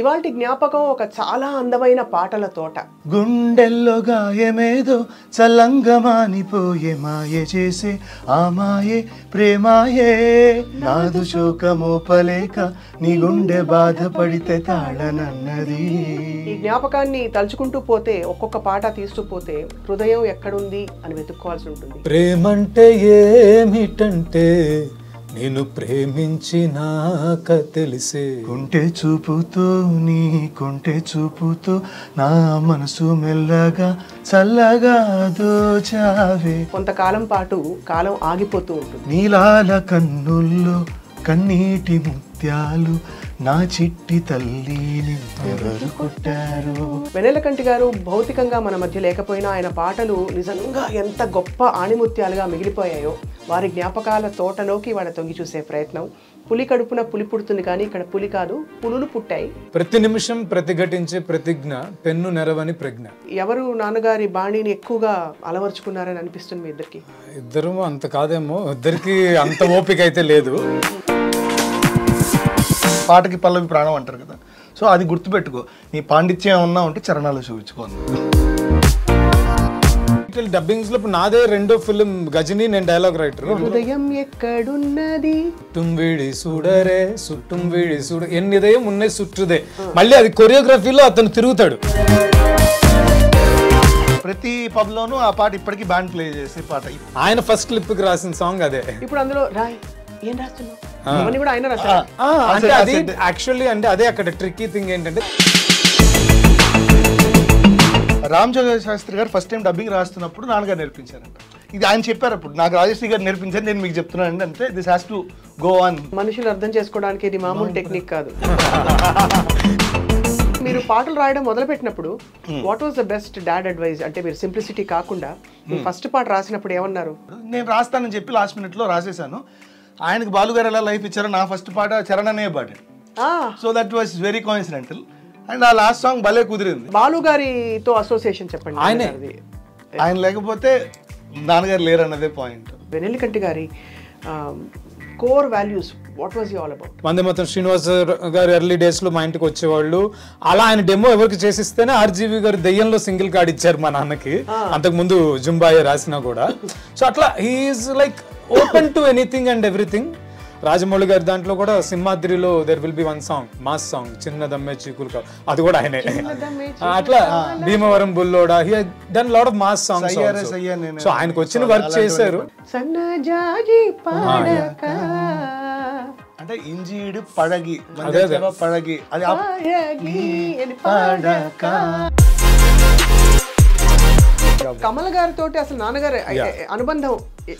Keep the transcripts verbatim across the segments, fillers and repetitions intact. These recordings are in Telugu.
ఇవాల్టి జ్ఞాపకం ఒక చాలా అందమైన పాటల తోట. గుండెల్లో గాయమేదో చలంగమానిపోయే మాయే చేసే ఆ మాయే ప్రేమాయే నాదు శోకమోపలేక నీ గుండె బాధపడితే తాళనన్నది. ఈ జ్ఞాపకాన్ని తలుచుకుంటూ పోతే ఒక్కొక్క పాట తీస్తూ పోతే హృదయం ఎక్కడుంది అని వెతుక్కోవాల్సి ఉంటుంది. ప్రేమంటే ఏమిటంటే నేను ప్రేమించినాక తెలిసే కుంటే చూపుతో నీ కుంటే చూపుతో నా మనసు మెల్లగా చల్లగా దోచావే. కొంతకాలం పాటు కాలం ఆగిపోతూ ఉంటుంది. నీలాల కన్నుల్లో కన్నీటి ముత్యాలు నా చిట్టి తల్లిని ఎవరు కొట్టారు. వెన్నెలకంటి గారు భౌతికంగా మన మధ్య లేకపోయినా ఆయన పాటలు నిజంగా ఎంత గొప్ప ఆణిముత్యాలుగా మిగిలిపోయాయో వారి జ్ఞాపకాల తోటలోకి వాళ్ళ తొంగి చూసే ప్రయత్నం. పులి కడుపున పులి పుడుతుంది కానీ ఇక్కడ పులి కాదు పులులు పుట్టాయి. ప్రతి నిమిషం ప్రతిఘటించే ప్రతిజ్ఞ పెన్ను నెరవని ప్రజ్ఞ. ఎవరు నాన్నగారి బాణీని ఎక్కువగా అలవర్చుకున్నారని అనిపిస్తుంది మీ ఇద్దరికి? ఇద్దరు అంత కాదేమో, ఇద్దరికి అంత ఓపిక అయితే లేదు. పాటకి పల్లవి ప్రాణం అంటారు కదా, సో అది గుర్తుపెట్టుకో. నీ పాండిత్యం ఏమన్నా ఉంటే చరణాలు చూపించుకోను. డబ్బింగ్స్ లో నాదే రెండో ఫిలిం గజనీ, నేను డైలాగ్ రైటర్. హృదయం ఎక్కడున్నది టుంబిడి సూడరే సుటుంబిడి సూడ ఎన్ని హృదయం ఉన్నాయి సుట్టుదే, మళ్ళీ అది కొరియోగ్రఫీలో అతను తిరుగుతాడు. ప్రతి పబ్ లోనూ ఆ పాట ఇప్పటికీ బ్యాండ్ ప్లే చేసే పాట. ఆయన ఫస్ట్ క్లిప్ కి రాసిన సాంగ్ అదే. ఇప్పుడు అందులో రాయ్ ఏం రాస్తున్నావు యాక్చువల్లీ అంటే అదే. అక్కడ ట్రిక్కీ థింగ్ ఏంటంటే రామజోగయ్య శాస్త్రి గారు ఫస్ట్ టైం డబ్బింగ్ రాస్తున్నప్పుడు నాన్నగారు నేర్పించారంట. ఇది ఆయన చెప్పారు, అప్పుడు నాకు రాజశ్రీ గారు నేర్పించారు, నేను మీకు చెప్తున్నాను అంటే this has to go on. మనుషులు అర్థం చేసుకోవడానికి ఇది మామూలు టెక్నిక్ కాదు. మీరు పాటలు రాయడం మొదలుపెట్టినప్పుడు what was the best dad advice? అంటే మీరు సింప్లిసిటీ కాకుండా మీరు ఫస్ట్ పాట రాసినప్పుడు ఏమన్నారు? నేను రాస్తానని చెప్పి లాస్ట్ మినిట్ లో రాసేసాను. ఆయనకు బాలుగారు ఎలా లైఫ్ ఇచ్చారో నా ఫస్ట్ పాట చరణ్ అనే పాట. So that was very coincidental. And ఆ లాస్ట్ సాంగ్ భలే కుదిరింది. బాలు గారితో అసోసియేషన్ చెప్పండి. ఆయన ఆయన లేకపోతే నాన్నగారు లేరు అన్నదే పాయింట్. వెన్నెలకంటి గారి core values what was you all about? వందే మాత్రం శ్రీనివాస్ గారు ఎర్లీ డేస్ లో మా ఇంటికి వచ్చేవాళ్ళు. అలా ఆయన డెమో ఎవరికి చేసిస్తేనే ఆర్జీవి గారు దెయ్యంలో సింగిల్ కార్డ్ ఇచ్చారు మా నాన్నకి. అంతకు ముందు జుంబాయే రాసినా కూడా. సో అట్లా he's like open to anything and everything. Rajamouli గారి దాంట్లో కూడా సింహాద్రిలో there will be one song mass song చిన్నదమ్మే చీకులు కావు, అది కూడా ఆయనే. అట్లా భీమవరం బుల్లోడా he has done lot of mass songs. So ఆయనకు వచ్చిన వర్క్ చేశారు. అంటే ఇంజీడు పడగి పడగి కమల్ గారితో అసలు నాన్నగారు అనుబంధం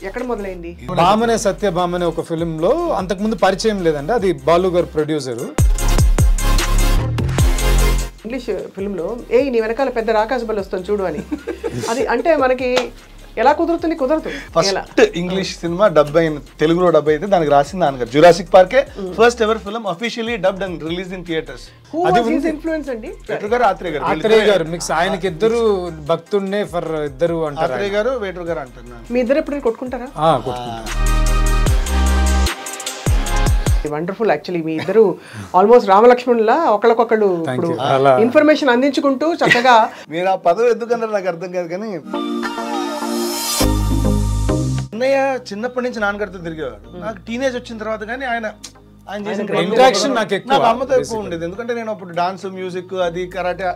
ఎక్కడ మొదలైంది? భామనే సత్య భామనే ఒక ఫిలిం లో అంతకుముందు పరిచయం లేదండి, అది బాలు గారు ప్రొడ్యూసర్. ఇంగ్లీష్ ఫిలిం లో ఏ నీ వెనకాల పెద్ద రాకాశ బల్ వస్తుంది చూడు అని, అది అంటే మనకి ఎలా కుదురుతుంది? కుదరదు. ఫస్ట్ ఇంగ్లీష్ సినిమా డబ్ అయిన తెలుగులో డబ్ అయితే దానికి రాసింది నాన్నగారు. జురాసిక్ పార్కే first ever film officially dubbed and release in theaters. Influence అండి ఆత్రేయ గారు. ఆయనకి ఇద్దరు భక్తున్నే ఫర్ ఇద్దరు అంటారు. ఆత్రేయ గారు వేటూరు గారు అంటున్నారు. మీ ఇద్దరు ఎప్పుడు కొట్టుకుంటారా? వండర్ఫుల్. యాక్చువల్లీ మీ ఇద్దరు ఆల్మోస్ట్ రామలక్ష్మణులా ఒకళ్ళకొకళ్ళు ఇప్పుడు ఇన్ఫర్మేషన్ అందించుకుంటూ చక్కగా. మీరు ఆ పదవి ఎందుకన్నారు నాకు అర్థం కాదు కానీ అన్నయ్య చిన్నప్పటి నుంచి నాన్నగారితో తిరిగేవాడు. నాకు టీనేజ్ వచ్చిన తర్వాత కానీ ఆయన ఆయన చేసిన ఇంటరాక్షన్ నాకు ఎక్కువ అమ్మతో ఎక్కువ ఉండేది. ఎందుకంటే నేను అప్పుడు డాన్స్ మ్యూజిక్ అది కరాటే.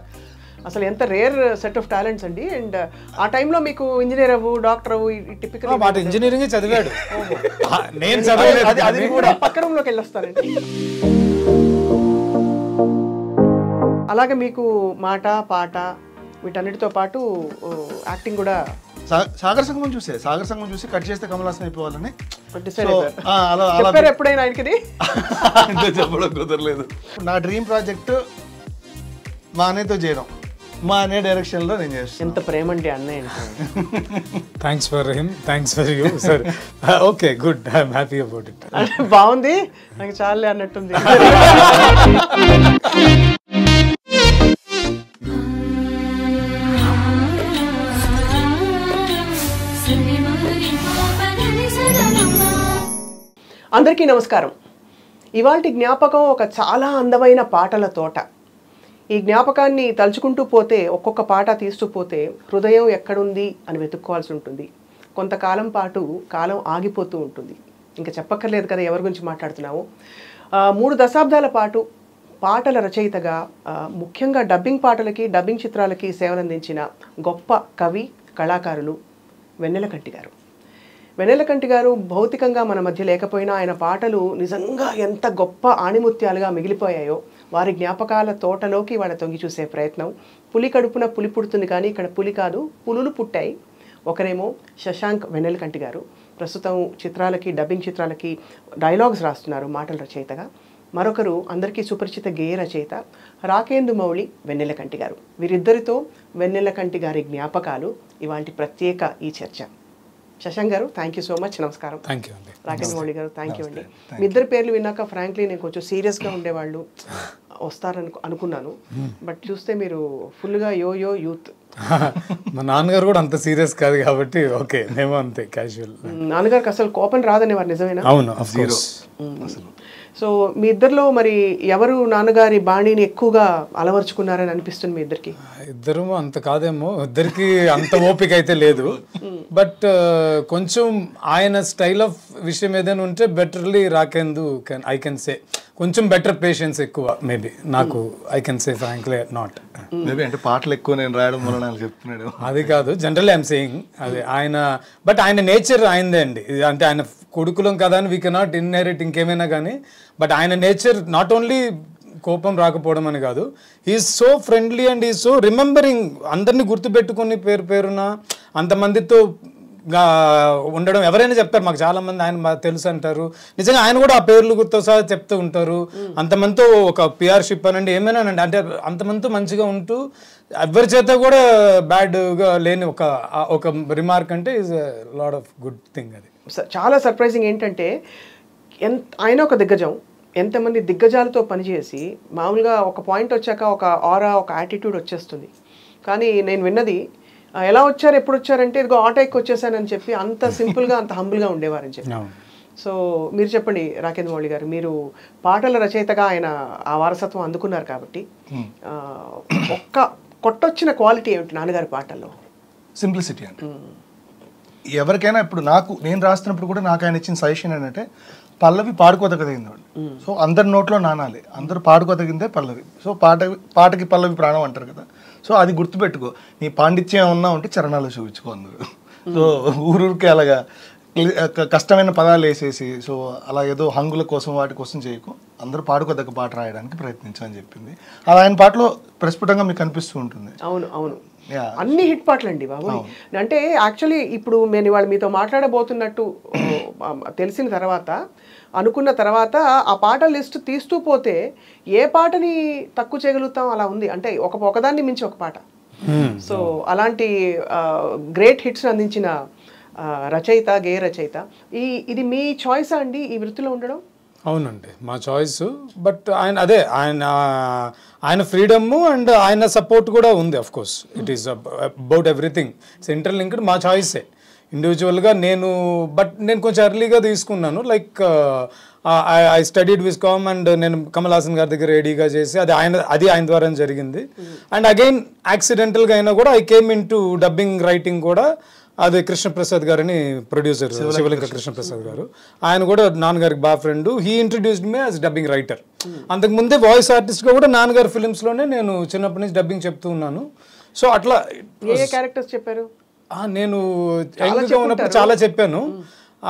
అసలు ఎంత రేర్ సెట్ ఆఫ్ టాలెంట్స్ అండి. అండ్ ఆ టైంలో మీకు ఇంజనీర్ అవ్వు డాక్టర్ అవ్వు టిపికల్ మాట ఇంజనీరింగ్ చదివాడు. నేను చదవలేదు, అది కూడా పక్కనంలోకి వెళ్ళొస్తానండి. అలాగే మీకు మాట పాట వీటన్నిటితో పాటు యాక్టింగ్ కూడా. సాగర సంఘం చూసే సాగర్ సంఘం చూసి కట్ చేస్తే కమల్ హాసన్ అయిపోవాలని ఎప్పుడైనా ఆయనకి చెప్పడం కుదరలేదు. నా డ్రీమ్ ప్రాజెక్ట్ మా అన్నయ్యతో చేయడం, మా అన్నయ్య డైరెక్షన్ లో నేను చేస్తాను. ఎంత ప్రేమ అండి అన్నయ్య. Thanks for him, thanks for you sir. Okay good, I'm happy about it. బాగుంది, నాకు చాలే అన్నట్టుంది. అందరికీ నమస్కారం. ఇవాల్టి జ్ఞాపకం ఒక చాలా అందమైన పాటల తోట. ఈ జ్ఞాపకాన్ని తలుచుకుంటూ పోతే ఒక్కొక్క పాట తీస్తుపోతే హృదయం ఎక్కడుంది అని వెతుక్కోవాల్సి ఉంటుంది. కొంతకాలం పాటు కాలం ఆగిపోతూ ఉంటుంది. ఇంకా చెప్పక్కర్లేదు కదా ఎవరి గురించి మాట్లాడుతున్నాము. మూడు దశాబ్దాల పాటు పాటల రచయితగా, ముఖ్యంగా డబ్బింగ్ పాటలకి, డబ్బింగ్ చిత్రాలకి సేవలందించిన గొప్ప కవి, కళాకారులు వెన్నెలకంటి గారు. వెన్నెలకంటి గారు భౌతికంగా మన మధ్య లేకపోయినా ఆయన పాటలు నిజంగా ఎంత గొప్ప ఆణిముత్యాలుగా మిగిలిపోయాయో వారి జ్ఞాపకాల తోటలోకి వాళ్ళ తొంగి చూసే ప్రయత్నం. పులి కడుపున పులి పుడుతుంది, కానీ ఇక్కడ పులి కాదు పులులు పుట్టాయి. ఒకరేమో శశాంక్ వెన్నెలకంటి గారు, ప్రస్తుతం చిత్రాలకి, డబ్బింగ్ చిత్రాలకి డైలాగ్స్ రాస్తున్నారు మాటల రచయితగా. మరొకరు అందరికీ సుపరిచిత గేయ రచయిత రాకేందు మౌళి వెన్నెలకంటి గారు. వీరిద్దరితో వెన్నెలకంటి గారి జ్ఞాపకాలు ఇవాంటి ప్రత్యేక ఈ చర్చ. శశాంక్ గారు థ్యాంక్ యూ సో మచ్, నమస్కారం. థ్యాంక్ యూ అండి. రాకేందు మౌళి గారు థ్యాంక్ యూ అండి. మీ ఇద్దరు పేర్లు విన్నాక ఫ్రాంక్లీ నేను కొంచెం సీరియస్గా ఉండేవాళ్ళు వస్తారని అనుకున్నాను, బట్ చూస్తే మీరు ఫుల్గా యో యో యూత్. మా నాన్నగారు కూడా అంత సీరియస్ కాదు కాబట్టి ఓకే, మేము అంతే క్యాజువల్. నాన్నగారికి అసలు కోపం రాదనేవారు, నిజమేనా? అవును, జీరో అసలు. సో మీ ఇద్దరిలో మరి ఎవరు నాన్నగారి బాణీని ఎక్కువగా అలవర్చుకున్నారని అనిపిస్తుంది మీ ఇద్దరికి? ఇద్దరు అంత కాదేమో, ఇద్దరికి అంత ఓపిక అయితే లేదు, బట్ కొంచెం ఆయన స్టైల్ ఆఫ్ విషయం ఏదైనా ఉంటే betterly Rakendu can I can say కొంచెం బెటర్ పేషెన్స్ ఎక్కువ మేబీ నాకు, I can say frankly not maybe అంటే పాటలు ఎక్కువ నేను రాయడం వల్ల నాకు చెప్తున్నాడు, అది కాదు జనరల్ ఐఎమ్ సేయింగ్ అది ఆయన. బట్ ఆయన నేచర్ ఆయనదే అండి, అంటే ఆయన కొడుకులం కదా అని వీ కెనాట్ ఇన్హెరిట్ ఇంకేమైనా కానీ, బట్ ఆయన నేచర్ నాట్ ఓన్లీ కోపం రాకపోవడం అని కాదు, is so friendly and is so remembering. అందరినీ గుర్తుపెట్టుకుని పేరు పేరున అంతమందితో ఉండడం ఎవరైనా చెప్తారు మాకు, చాలామంది ఆయన తెలుసు అంటారు. నిజంగా ఆయన కూడా ఆ పేర్లు గుర్తు సహా చెప్తూ ఉంటారు. అంతమందితో ఒక పిఆర్షిప్ అనండి ఏమైనానండి, అంటే అంతమందితో మంచిగా ఉంటూ ఎవరి చేత కూడా బ్యాడ్గా లేని ఒక ఒక రిమార్క్ అంటే is lot of good thing. అది చాలా సర్ప్రైజింగ్ ఏంటంటే ఎంత ఆయన ఒక దిగ్గజం, ఎంతమంది దిగ్గజాలతో పనిచేసి మామూలుగా ఒక పాయింట్ వచ్చాక ఒక ఆరా, ఒక యాటిట్యూడ్ వచ్చేస్తుంది, కానీ నేను విన్నది ఎలా వచ్చారు ఎప్పుడు వచ్చారంటే ఇదిగో ఆటోకి వచ్చేసానని చెప్పి అంత సింపుల్గా అంత హంబుల్గా ఉండేవారని చెప్పి. సో మీరు చెప్పండి రాకేంద్ర మౌళి గారు, మీరు పాటల రచయితగా ఆయన ఆ వారసత్వం అందుకున్నారు కాబట్టి ఒక్క కొట్టొచ్చిన క్వాలిటీ ఏమిటి నాన్నగారి పాటల్లో? సింప్లిసిటీ అండి. ఎవరికైనా ఇప్పుడు నాకు నేను రాస్తున్నప్పుడు కూడా నాకు ఆయన ఇచ్చిన సజెషన్ ఏంటంటే పల్లవి పాడుకోదగదింది వాడు, సో అందరి నోట్లో నానాలి, అందరూ పాడుకోదగిందే పల్లవి. సో పాట పాటకి పల్లవి ప్రాణం అంటారు కదా, సో అది గుర్తుపెట్టుకో. నీ పాండిత్యం ఉన్నా ఉంటే చరణాలు చూపించుకో అందరూ. సో ఊరూరికి అలాగా కష్టమైన పదాలు వేసేసి సో అలా ఏదో హంగుల కోసం వాటి కోసం చేయకు, అందరూ పాడుకోదగ్గ పాట రాయడానికి ప్రయత్నించమని చెప్పింది. అది ఆయన పాటలో ప్రస్ఫుటంగా మీకు అనిపిస్తూ ఉంటుంది. అవును అవును, అన్ని హిట్ పాటలు అండి బాబు. అంటే యాక్చువల్లీ ఇప్పుడు నేను వాళ్ళు మీతో మాట్లాడబోతున్నట్టు తెలిసిన తర్వాత, అనుకున్న తర్వాత ఆ పాట లిస్ట్ తీస్తూ పోతే ఏ పాటని తక్కువ చేయగలుగుతాం అలా ఉంది, అంటే ఒక ఒకదాన్ని మించి ఒక పాట. సో అలాంటి గ్రేట్ హిట్స్ అందించిన రచయిత, గేయ రచయిత. ఈ ఇది మీ చాయిసా అండి ఈ వృత్తిలో ఉండడం? అవునండి, మా చాయిస్. బట్ ఆయన అదే ఆయన ఆయన ఫ్రీడము అండ్ ఆయన సపోర్ట్ కూడా ఉంది. Of course it is about everything, it's interlinked. మా చాయిసే ఇండివిజువల్గా నేను, బట్ నేను కొంచెం ఎర్లీగా తీసుకున్నాను. Like I studied viscom and నేను కమల్ హాసన్ గారి దగ్గర రెడీగా చేసి అది ఆయన అది ఆయన ద్వారా జరిగింది. అండ్ అగైన్ యాక్సిడెంటల్గా అయినా కూడా I came in to dubbing writing కూడా. అదే కృష్ణప్రసాద్ గారిని ప్రొడ్యూసర్ శివలింగ కృష్ణప్రసాద్ గారు, ఆయన కూడా నాన్నగారికి బాగా friend. He introduced me as dubbing writer. అంతకుముందే వాయిస్ ఆర్టిస్ట్గా కూడా నాన్నగారి ఫిలిమ్స్లోనే నేను చిన్నప్పటి నుంచి డబ్బింగ్ చెప్తూ ఉన్నాను. సో అట్లా క్యారెక్టర్స్ చెప్పారు నేను యంగ్గా ఉన్నప్పుడు చాలా చెప్పాను.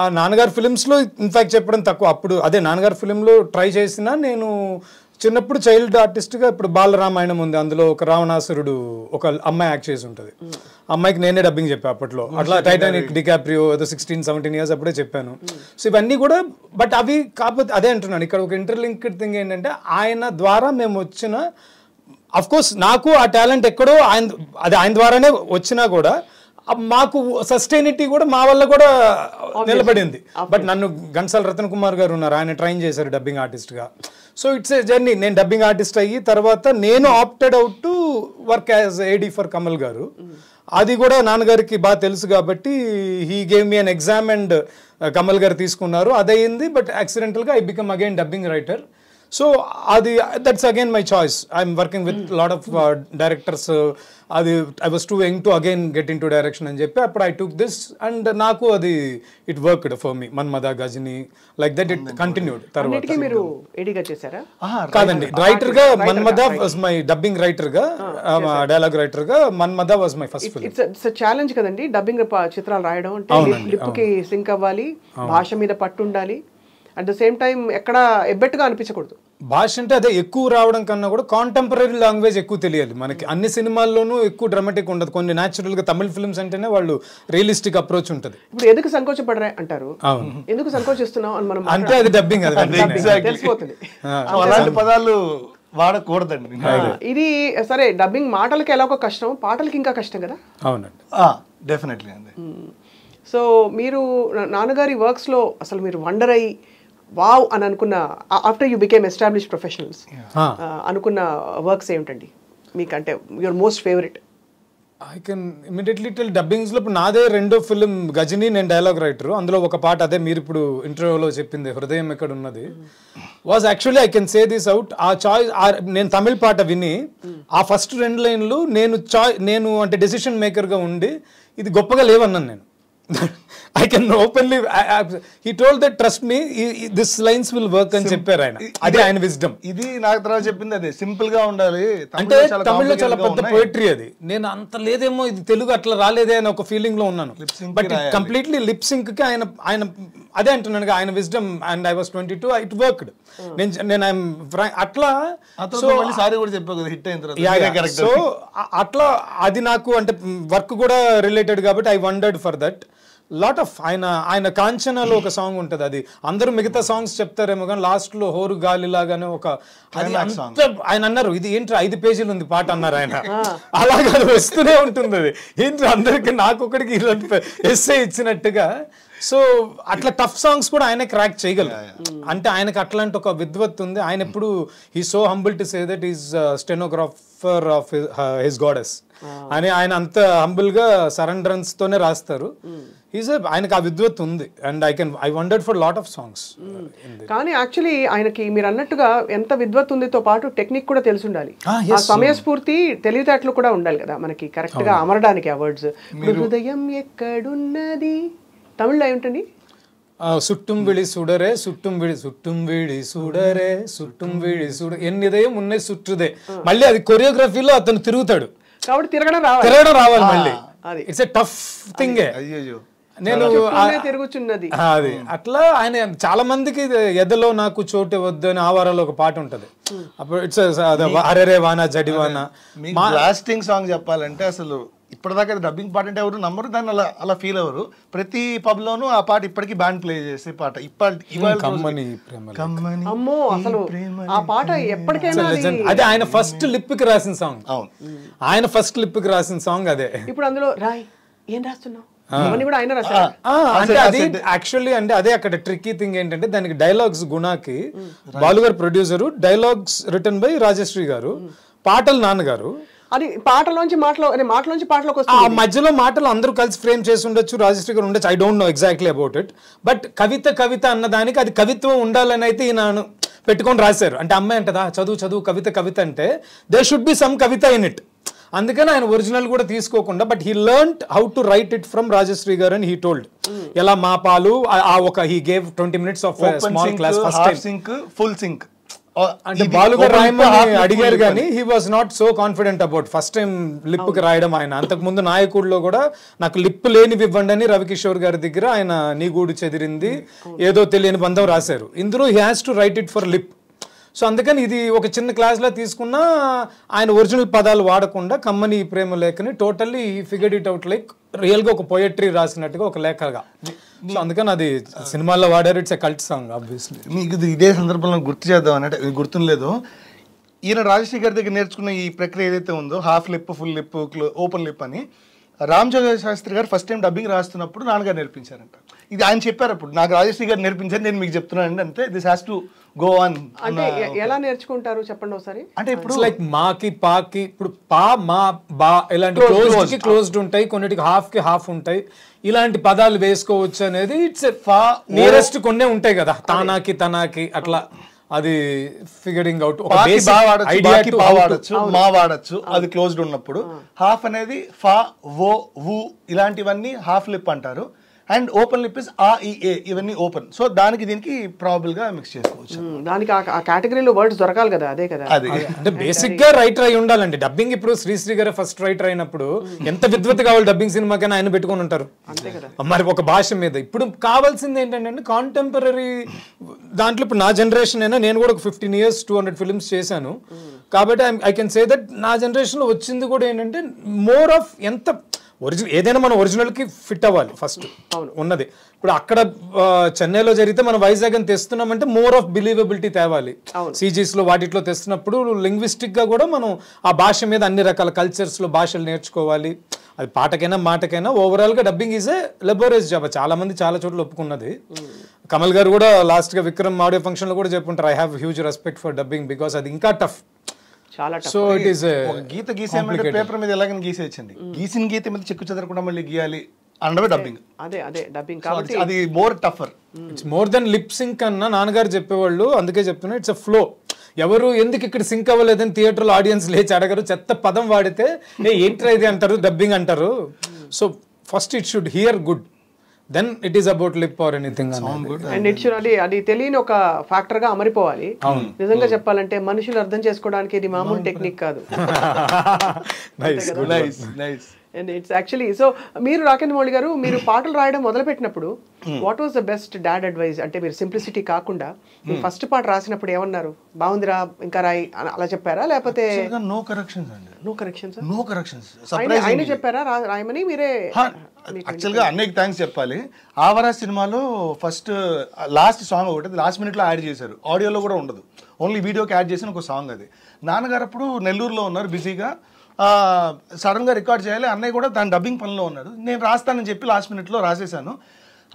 ఆ నాన్నగారి ఫిలిమ్స్లో ఇన్ఫ్యాక్ట్ చెప్పడం తక్కువ అప్పుడు. అదే నాన్నగారి ఫిలింలో ట్రై చేసినా నేను చిన్నప్పుడు చైల్డ్ ఆర్టిస్ట్గా. ఇప్పుడు బాలరామాయణం ఉంది, అందులో ఒక రావణాసురుడు ఒక అమ్మాయి యాక్ట్ చేసి ఉంటుంది, అమ్మాయికి నేనే డబ్బింగ్ చెప్పాను అప్పట్లో. అట్లా టైటానిక్ డికాప్రియో ఏదో సిక్స్టీన్ సెవెంటీన్ ఇయర్స్ అప్పుడే చెప్పాను. సో ఇవన్నీ కూడా, బట్ అవి కాకపోతే అదే అంటున్నాను, ఇక్కడ ఒక ఇంటర్లింక్డ్ థింగ్ ఏంటంటే ఆయన ద్వారా మేము వచ్చిన, అఫ్కోర్స్ నాకు ఆ టాలెంట్ ఎక్కడో ఆయన అది ఆయన ద్వారానే వచ్చినా కూడా మాకు సస్టైనిటీ కూడా మా వల్ల కూడా నిలబడింది. బట్ నన్ను గన్సాల రతన్ కుమార్ గారు ఉన్నారు, ఆయన ట్రైన్ చేశారు డబ్బింగ్ ఆర్టిస్ట్గా. So it's a journey. నేను డబ్బింగ్ ఆర్టిస్ట్ అయ్యి తర్వాత నేను opted out to work as AD for Kamal గారు. అది కూడా నాన్నగారికి బాగా తెలుసు కాబట్టి he gave me an exam and Kamal గారు తీసుకున్నారు, అదయింది. బట్ యాక్సిడెంటల్గా I become again dubbing writer. So uh, the, uh, that's again my choice. I'm working with mm. a lot of uh, directors. Uh, uh, the, I was too young to again get into direction and J P, but I took this and uh, Naku, uh, the, it worked for me. Manmadha, Ghajini, like that it mm. continued. And it came to you? Ah, writer ga, Manmadha was my dubbing writer ga, ah, um, yes, dialogue writer ga, Manmadha was my first it, film. It's a, it's a challenge kadandi, dubbing chitral ride on, lip ki sync avvali, bhasha meeda pattundali. At the same time, ekkada ebbettuga anipichakudadu. Bhasha ante ade ekku raavadam kanna kuda contemporary language ekku teliyali. Manaki anni cinemalonu ekku dramatic undadu. Konni natural ga Tamil films antene vallu realistic approach untadi. Ippudu eduku sankochapadra antaru. Enduku sankochistunnam ani manam ante adi dubbing adi exactly telusupotundi. So alanti padalu vaadakodadandi. Idi sare dubbing maatalaki ela oka kashtam, paatalaki inka kashtam kada. Avunandi. Ah, definitely ande. So meeru nanagari works lo asalu meeru wonder ayi wow, and Anukuna, after you became established professionals, yeah. uh, Anukuna works ayuntandi. Your most favorite? I can immediately tell dubbings lo naade rendo film Ghajini and dialogue writer andulo oka part ade meer ipudu intro lo cheppinde hrudayam ekkada unnadi was actually I can say this out aa choice nen Tamil part avini aa first rend line lu nenu nenu ante decision maker ga undi idi goppaga levannan nenu. I can openly. I, I, he told that trust me, he, he, this lines will work and cheppe raina. Adi ayan wisdom. Idi naak thara cheppindi adi simple ga undali. Ante Tamil lo chala pedda poetry adi. Nenu anta ledemo idi Telugu atla ralede ani oka feeling lo unnanu. But it completely lip sync ki ayana ayana ade antunnanu ga ayana wisdom and I was twenty-two, it worked. Nen nen I am atla so malli sari kuda cheppa kada hit ayindra. Yeah, correct. So atla adi naaku ante work kuda related kabatti I wondered for that. Lot of ayana ayana Kanchanalo oka song untadi adi andaru migitha songs cheptaremo gaani last lo horu gaali lagane oka adi anta ayana annaru idi entra five pageelu undi paata annaru ayana alaga adu vastune untundi adi entra andariki naaku okadiki ilante essay ichinattuga. So atla tough songs kuda ayane crack cheyagalaru ante ayanaki atlanti oka vidvattu undi ayana eppudu he is so humble to say that he is stenographer of his, uh, his goddess ani ayana anta humble ga surrenderance tone raastaru. He's a ayana ka vidvat undi and I can I wondered for lot of songs. Kaani actually ayana ki meer annattuga enta vidvat undi tho paatu technique kuda telusu undali. Aa samayaspoorthi telivithatlu kuda undali kada manaki correct ga amaradaniki awards. Hrudayam ekkadunnadi Tamil lo untandi. Suttum vili sudare suttum vili suttum vili sudare suttum vili sudare enni idayam unne sutrude. Malli adi choreography lo athanu tirugutadu. Kabatti tiragana raavali. Tiragana raavali malli. It's a tough thing. Ayyoyo. నేను తిరుగుచున్నది అది అట్లా ఆయన చాలా మందికి ఎదలో నాకు చోటు ఇవ్వద్దు అని ఆవారాలో ఒక పాట ఉంటది. అప్పుడు ఇట్స్ అరేరే వానా జడివానా బ్లాస్టింగ్ సాంగ్ చెప్పాలంటే అసలు ఇప్పటిదాకా డబ్బింగ్ పాట అంటే ఎవరు నమ్మరు దాన్ని అలా అలా ఫీల్ అవ్వరు. ప్రతి పబ్ లోను ఆ పాట ఇప్పటికీ బ్యాండ్ ప్లే చేసే పాట. అదే ఆయన ఫస్ట్ లిప్ కి రాసిన సాంగ్. అవును ఆయన ఫస్ట్ లిప్ కి రాసిన సాంగ్ అదే. ఇప్పుడు అందులో రాయ్ ఏం రాస్తున్నావు అంటే అది యాక్చువల్లీ అంటే అదే అక్కడ ట్రిక్కీ థింగ్ ఏంటంటే దానికి డైలాగ్స్ గుణాకి బాలుగారు producer, dialogues written by Rajasri గారు, పాటలు నాన్నగారు. అది పాటలోంచి మాటలో మాటలోంచి పాటలోకి వస్తుంది. ఆ మధ్యలో మాటలు అందరూ కలిసి ఫ్రేమ్ చేసి ఉండొచ్చు, రాజశ్రీ గారు ఉండొచ్చు. I don't know exactly about it. But కవిత కవిత అన్నదానికి అది కవిత్వం ఉండాలని అయితే ఈయన పెట్టుకొని రాశారు. అంటే అమ్మాయి అంటదా చదువు చదువు కవిత కవిత అంటే there should be some Kavitha in it. అందుకని ఆయన ఒరిజినల్ కూడా తీసుకోకుండా but he learned how to write it from Rajasri గారు అండ్ హీ టోల్డ్ ఎలా మా పాలు ఆ ఒక he gave twenty minutes of small class first time sync full sync అంటే బాలుగా రాయమని అడిగారు కానీ he was not so confident about first time lip కి రాయడం. ఆయన అంతకుముందు నాయకుడిలో కూడా నాకు లిప్ లేనివి ఇవ్వండి అని రవికిషోర్ గారి దగ్గర ఆయన నీ గూడు చెదిరింది ఏదో తెలియని బంధం రాశారు. ఇందులో he has to write it for lip. So అందుకని ఇది ఒక చిన్న క్లాస్లో తీసుకున్న ఆయన ఒరిజినల్ పదాలు వాడకుండా కమ్మని ప్రేమ లేఖని totally figured it out like రియల్గా ఒక పోయట్రీ రాసినట్టుగా ఒక లేఖగా. సో అందుకని అది సినిమాల్లో వాడారు. It's a cult song obviously. మీకు ఇదే సందర్భంలో గుర్తు చేద్దాం అంటే గుర్తులేదు. ఈయన రాజశ్రీ గారి దగ్గర నేర్చుకున్న ఈ ప్రక్రియ ఏదైతే ఉందో half lip full lip open lip అని రామజోగయ్య శాస్త్రి గారు ఫస్ట్ టైం డబ్బింగ్ రాస్తున్నప్పుడు నాన్నగారు నేర్పించారంట. ఇది ఆయన చెప్పారు అప్పుడు నాకు రాజశ్రీ గారు నేర్పించారు నేను మీకు చెప్తున్నాను అంటే this has to go on. అంటే ఎలా నేర్చుకుంటారు చెప్పండి ఒకసారి. అంటే ఇప్పుడు లైక్ మాకి పాకి ఇప్పుడు పా మా బా ఇలాంటి క్లోజ్డ్ కి క్లోజ్డ్ ఉంటాయి, కొన్నిటికి హాఫ్ కి హాఫ్ ఉంటాయి. ఇలాంటి పదాలు వేసుకోవచ్చు అనేది ఇట్స్ ఫా నియరెస్ట్ కొన్నే ఉంటాయి కదా తానాకి తనాకి అట్లా. అది ఫిగరింగ్ అవుట్ బాకి బా వాడచ్చు బాకి బా వాడచ్చు మా వాడచ్చు అది క్లోజ్డ్ ఉన్నప్పుడు హాఫ్ అనేది ఫ వో వు ఇలాంటివన్నీ హాఫ్ లిప్ అంటారు అండ్ ఓపెన్ లిప్ ఇస్ ఆ ఈ ఏ ఇవన్నీ ఓపెన్ సో దానికి దీనికి ప్రాబబుల్ గా మిక్స్ చేసుకోవచ్చు దానికి ఆ కేటగిరీలో వర్డ్స్ దొరకాలి కదా అదే కదా అంటే బేసిక్ గా రైటర్ అయి ఉండాలండి డబ్బింగ్ ఇప్పుడు శ్రీశ్రీ గారు ఫస్ట్ రైటర్ అయినప్పుడు ఎంత విద్వత్ కావాలి డబ్బింగ్ సినిమాకైనా ఆయన పెట్టుకొని ఉంటారు అంతే కదా మరి ఒక భాష మీద ఇప్పుడు కావాల్సింది ఏంటంటే కాంటెంపరీ దాంట్లో ఇప్పుడు నా జనరేషన్ అయినా నేను కూడా ఒక fifteen years two hundred films చేశాను కాబట్టి ఐ కెన్ సే దట్ నా జనరేషన్ లో వచ్చింది కూడా ఏంటంటే మోర్ ఆఫ్ ఎంత ఒరిజినల్ ఏదైనా మనం ఒరిజినల్కి ఫిట్ అవ్వాలి ఫస్ట్ ఉన్నది ఇప్పుడు అక్కడ చెన్నైలో జరిగితే మనం వైజాగ్ అని తెస్తున్నామంటే మోర్ ఆఫ్ బిలీవబిలిటీ తేవాలి సీజీస్లో వాటిలో తెస్తున్నప్పుడు లింగ్విస్టిక్గా కూడా మనం ఆ భాష మీద అన్ని రకాల కల్చర్స్లో భాషలు నేర్చుకోవాలి అది పాటకైనా మాటకైనా ఓవరాల్గా dubbing is a laborious job చాలామంది చాలా చోట్ల ఒప్పుకున్నది కమల్ గారు కూడా లాస్ట్గా విక్రమ్ ఆడియో ఫంక్షన్లో కూడా చెప్పుంటారు I have huge respect for dubbing because అది ఇంకా టఫ్ సో ఇట్ ఈస్ గీత గీసే పేపర్ మీద ఎలాగైనా గీసేయచ్చండి గీసిన గీత మీద చెక్కు చెదరకుండా మళ్ళీ గీయాలి అనడమే డబ్బింగ్ అదే అదే డబ్బింగ్ కాబట్టి అది more tougher it's more than lip sync అన్న నాన్నగారు చెప్పేవాళ్ళు అందుకే చెప్తున్నా ఇట్స్ అ ఫ్లో ఎవరు ఎందుకు ఇక్కడ సింక్ అవ్వలేదని థియేటర్లో ఆడియన్స్ లేచి అడగరు చెత్త పదం వాడితే ఏంట్రా ఇది అంటారు డబ్బింగ్ అంటారు so first it should hear good then it is about lip or anything and it should అది అది తెలియని ఒక ఫ్యాక్టర్ గా అమరిపోవాలి నిజంగా చెప్పాలంటే మనుషులు అర్థం చేసుకోవడానికి ఇది మామూలు టెక్నిక్ కాదు అండ్ ఇట్స్ యాక్చువల్లీ సో మీరు రాకెంద్ర మౌళి గారు మీరు పాటలు రాయడం మొదలుపెట్టినప్పుడు what was the best dad advice అంటే మీరు సింప్లిసిటీ కాకుండా ఫస్ట్ పాట రాసినప్పుడు ఏమన్నారు బాగుందిరా ఇంకా రాయి అలా చెప్పారా లేకపోతే నో కరెక్షన్స్ అండి నో కరెక్షన్స్ నో కరెక్షన్స్ ఆయన చెప్పారా రాయమని మీరే యాక్చువల్గా అన్నికి థ్యాంక్స్ చెప్పాలి ఆవరా సినిమాలో ఫస్ట్ లాస్ట్ సాంగ్ ఒకటి లాస్ట్ మినిట్లో యాడ్ చేశారు ఆడియోలో కూడా ఉండదు ఓన్లీ వీడియోకి యాడ్ చేసిన ఒక సాంగ్ అది నాన్నగారు అప్పుడు నెల్లూరులో ఉన్నారు బిజీగా సడన్గా రికార్డ్ చేయాలి అన్నయ్య కూడా తన డబ్బింగ్ పనిలో ఉన్నాడు నేను రాస్తానని చెప్పి లాస్ట్ మినిట్లో రాసేసాను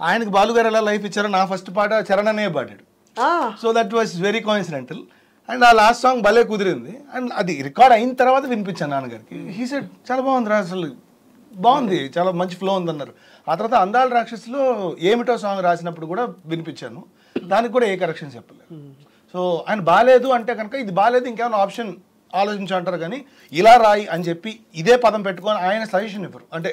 ఆయనకు బాలుగారు ఎలా లైఫ్ ఇచ్చారో నా ఫస్ట్ పాట చరణ్ అనే పాడాడు so that was very coincidental and ఆ లాస్ట్ సాంగ్ భలే కుదిరింది అండ్ అది రికార్డ్ అయిన తర్వాత వినిపించాను నాన్నగారికి హీ సెడ్ చాలా బాగుంది రా అసలు బాగుంది చాలా మంచి ఫ్లో ఉందన్నారు ఆ తర్వాత అందాల రాక్షసులో ఏమిటో సాంగ్ రాసినప్పుడు కూడా వినిపించాను దానికి కూడా ఏ కరెక్షన్ చెప్పలేదు సో ఆయన బాగాలేదు అంటే కనుక ఇది బాగాలేదు ఇంకేమైనా ఆప్షన్ ఆలోచించంటారు కానీ ఇలా రాయి అని చెప్పి ఇదే పదం పెట్టుకొని ఆయన సజెషన్ ఇవ్వరు అంటే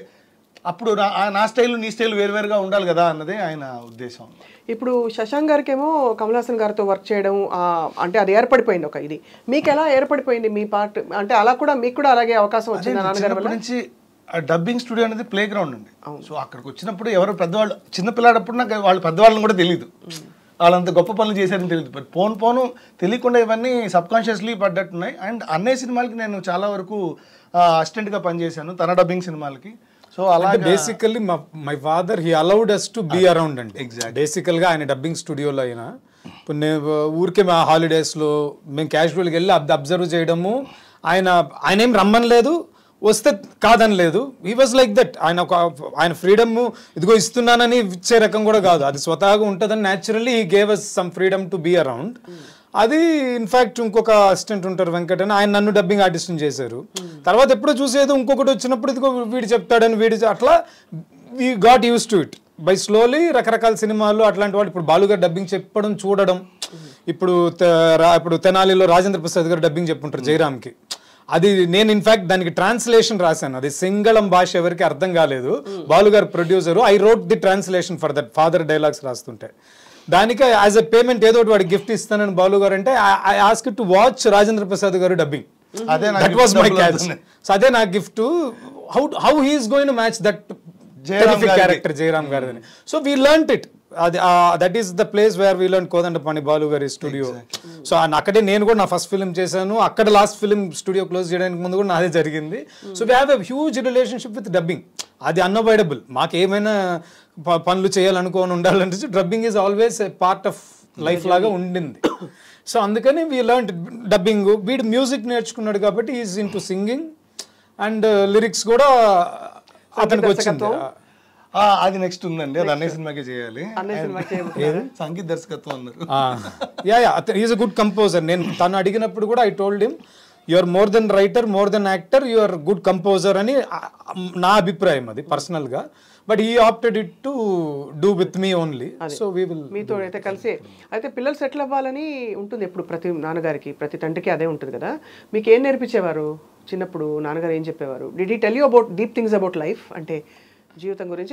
అప్పుడు నా నా స్టైల్ నీ స్టైల్ వేరువేరుగా ఉండాలి కదా అన్నదే ఆయన ఉద్దేశం ఇప్పుడు శశాంక్ గారికి ఏమో కమల్ హాసన్ గారితో వర్క్ చేయడం అంటే అది ఏర్పడిపోయింది ఒక ఇది మీకు ఎలా ఏర్పడిపోయింది మీ పార్ట్ అంటే అలా కూడా మీకు కూడా అలాగే అవకాశం వచ్చింది నాన్నగారి నుంచి డబ్బింగ్ స్టూడియో అనేది ప్లే గ్రౌండ్ అండి సో అక్కడికి వచ్చినప్పుడు ఎవరు పెద్దవాళ్ళు చిన్నపిల్లాడప్పుడు నాకు వాళ్ళు పెద్దవాళ్ళని కూడా తెలియదు వాళ్ళంత గొప్ప పనులు చేశారని తెలియదు బట్ పోను పోను తెలియకుండా ఇవన్నీ సబ్కాన్షియస్లీ పడ్డట్టున్నాయి అండ్ అన్ని సినిమాలకి నేను చాలా వరకు అసిస్టెంట్గా పనిచేశాను తన డబ్బింగ్ సినిమాలకి సో అలా basically my father he allowed us to be around అండి ఎగ్జాక్ట్ బేసికల్గా ఆయన డబ్బింగ్ స్టూడియోలో అయినా ఇప్పుడు నేను ఊరికే మా హాలిడేస్లో మేము క్యాజువల్గా వెళ్ళి అది అబ్జర్వ్ చేయడము ఆయన ఆయన ఏం రమ్మనలేదు వస్తే కాదని లేదు హీ వాజ్ లైక్ దట్ ఆయన ఒక ఆయన ఫ్రీడమ్ ఇదిగో ఇస్తున్నానని ఇచ్చే రకం కూడా కాదు అది స్వతహాగా ఉంటుందని naturally he gave us some freedom to be around అది ఇన్ఫ్యాక్ట్ ఇంకొక అసిస్టెంట్ ఉంటారు వెంకట్ అని ఆయన నన్ను డబ్బింగ్ ఆర్టిస్ట్ని చేశారు తర్వాత ఎప్పుడో చూసేదో ఇంకొకటి వచ్చినప్పుడు ఇదిగో వీడు చెప్తాడని వీడి అట్లా we got use to it by slowly రకరకాల సినిమాలు అట్లాంటి వాడు ఇప్పుడు బాలుగారు డబ్బింగ్ చెప్పడం చూడడం ఇప్పుడు ఇప్పుడు తెనాలిలో రాజేంద్ర ప్రసాద్ గారు డబ్బింగ్ చెప్పుంటారు జయరామ్కి అది నేను ఇన్ఫ్యాక్ట్ దానికి ట్రాన్స్లేషన్ రాశాను అది సింగళం భాష ఎవరికి అర్థం కాలేదు బాలుగారు producer I wrote the translation for that father dialogues రాస్తుంటే దానికి యాజ్ అ పేమెంట్ ఏదో ఒకటి వాడికి గిఫ్ట్ ఇస్తానని బాలుగారు అంటే I ask to watch Rajendra Prasad గారు డబ్బింగ్ అదే that was my catch so అదే నా gift how how he is going to match that terrific character Jayaram గారు అని సో వీ లెర్న్డ్ ఇట్ అది that is the place where we learn Kodandapani Balu గారి స్టూడియో సో అక్కడే నేను కూడా నా ఫస్ట్ ఫిలిం చేశాను అక్కడ లాస్ట్ ఫిలిం స్టూడియో క్లోజ్ చేయడానికి ముందు కూడా నాదే జరిగింది so we have a huge relationship with dubbing అది అన్అవాయిడబుల్ మాకు ఏమైనా పనులు చేయాలనుకోని ఉండాలంటే dubbing is always a part of life లాగా ఉండింది సో అందుకని వీ లెర్న్ డబ్బింగ్ వీడు మ్యూజిక్ నేర్చుకున్నాడు కాబట్టి is in to singing and lyrics కూడా అతనికి వచ్చింది అది నెక్స్ట్ ఉందండి అది అన్నయ్య సినిమాకే చేయాలి సంగీత దర్శకత్వం అన్నారు yeah yeah is a good composer నేను తను అడిగినప్పుడు కూడా I told him you are more than writer, more than actor, you are good composer ani na abhiprayam adi personal ga, but he opted it to do with me only. So we will me tho aithe kalse aithe pillalu settle avvalani untundi eppudu prati nanagariki prati tantiki ade untundi kada meek em nerpichevaru chinnappudu nanagaru em cheppevaru? Did he tell you about deep things about life ante జీవితం గురించి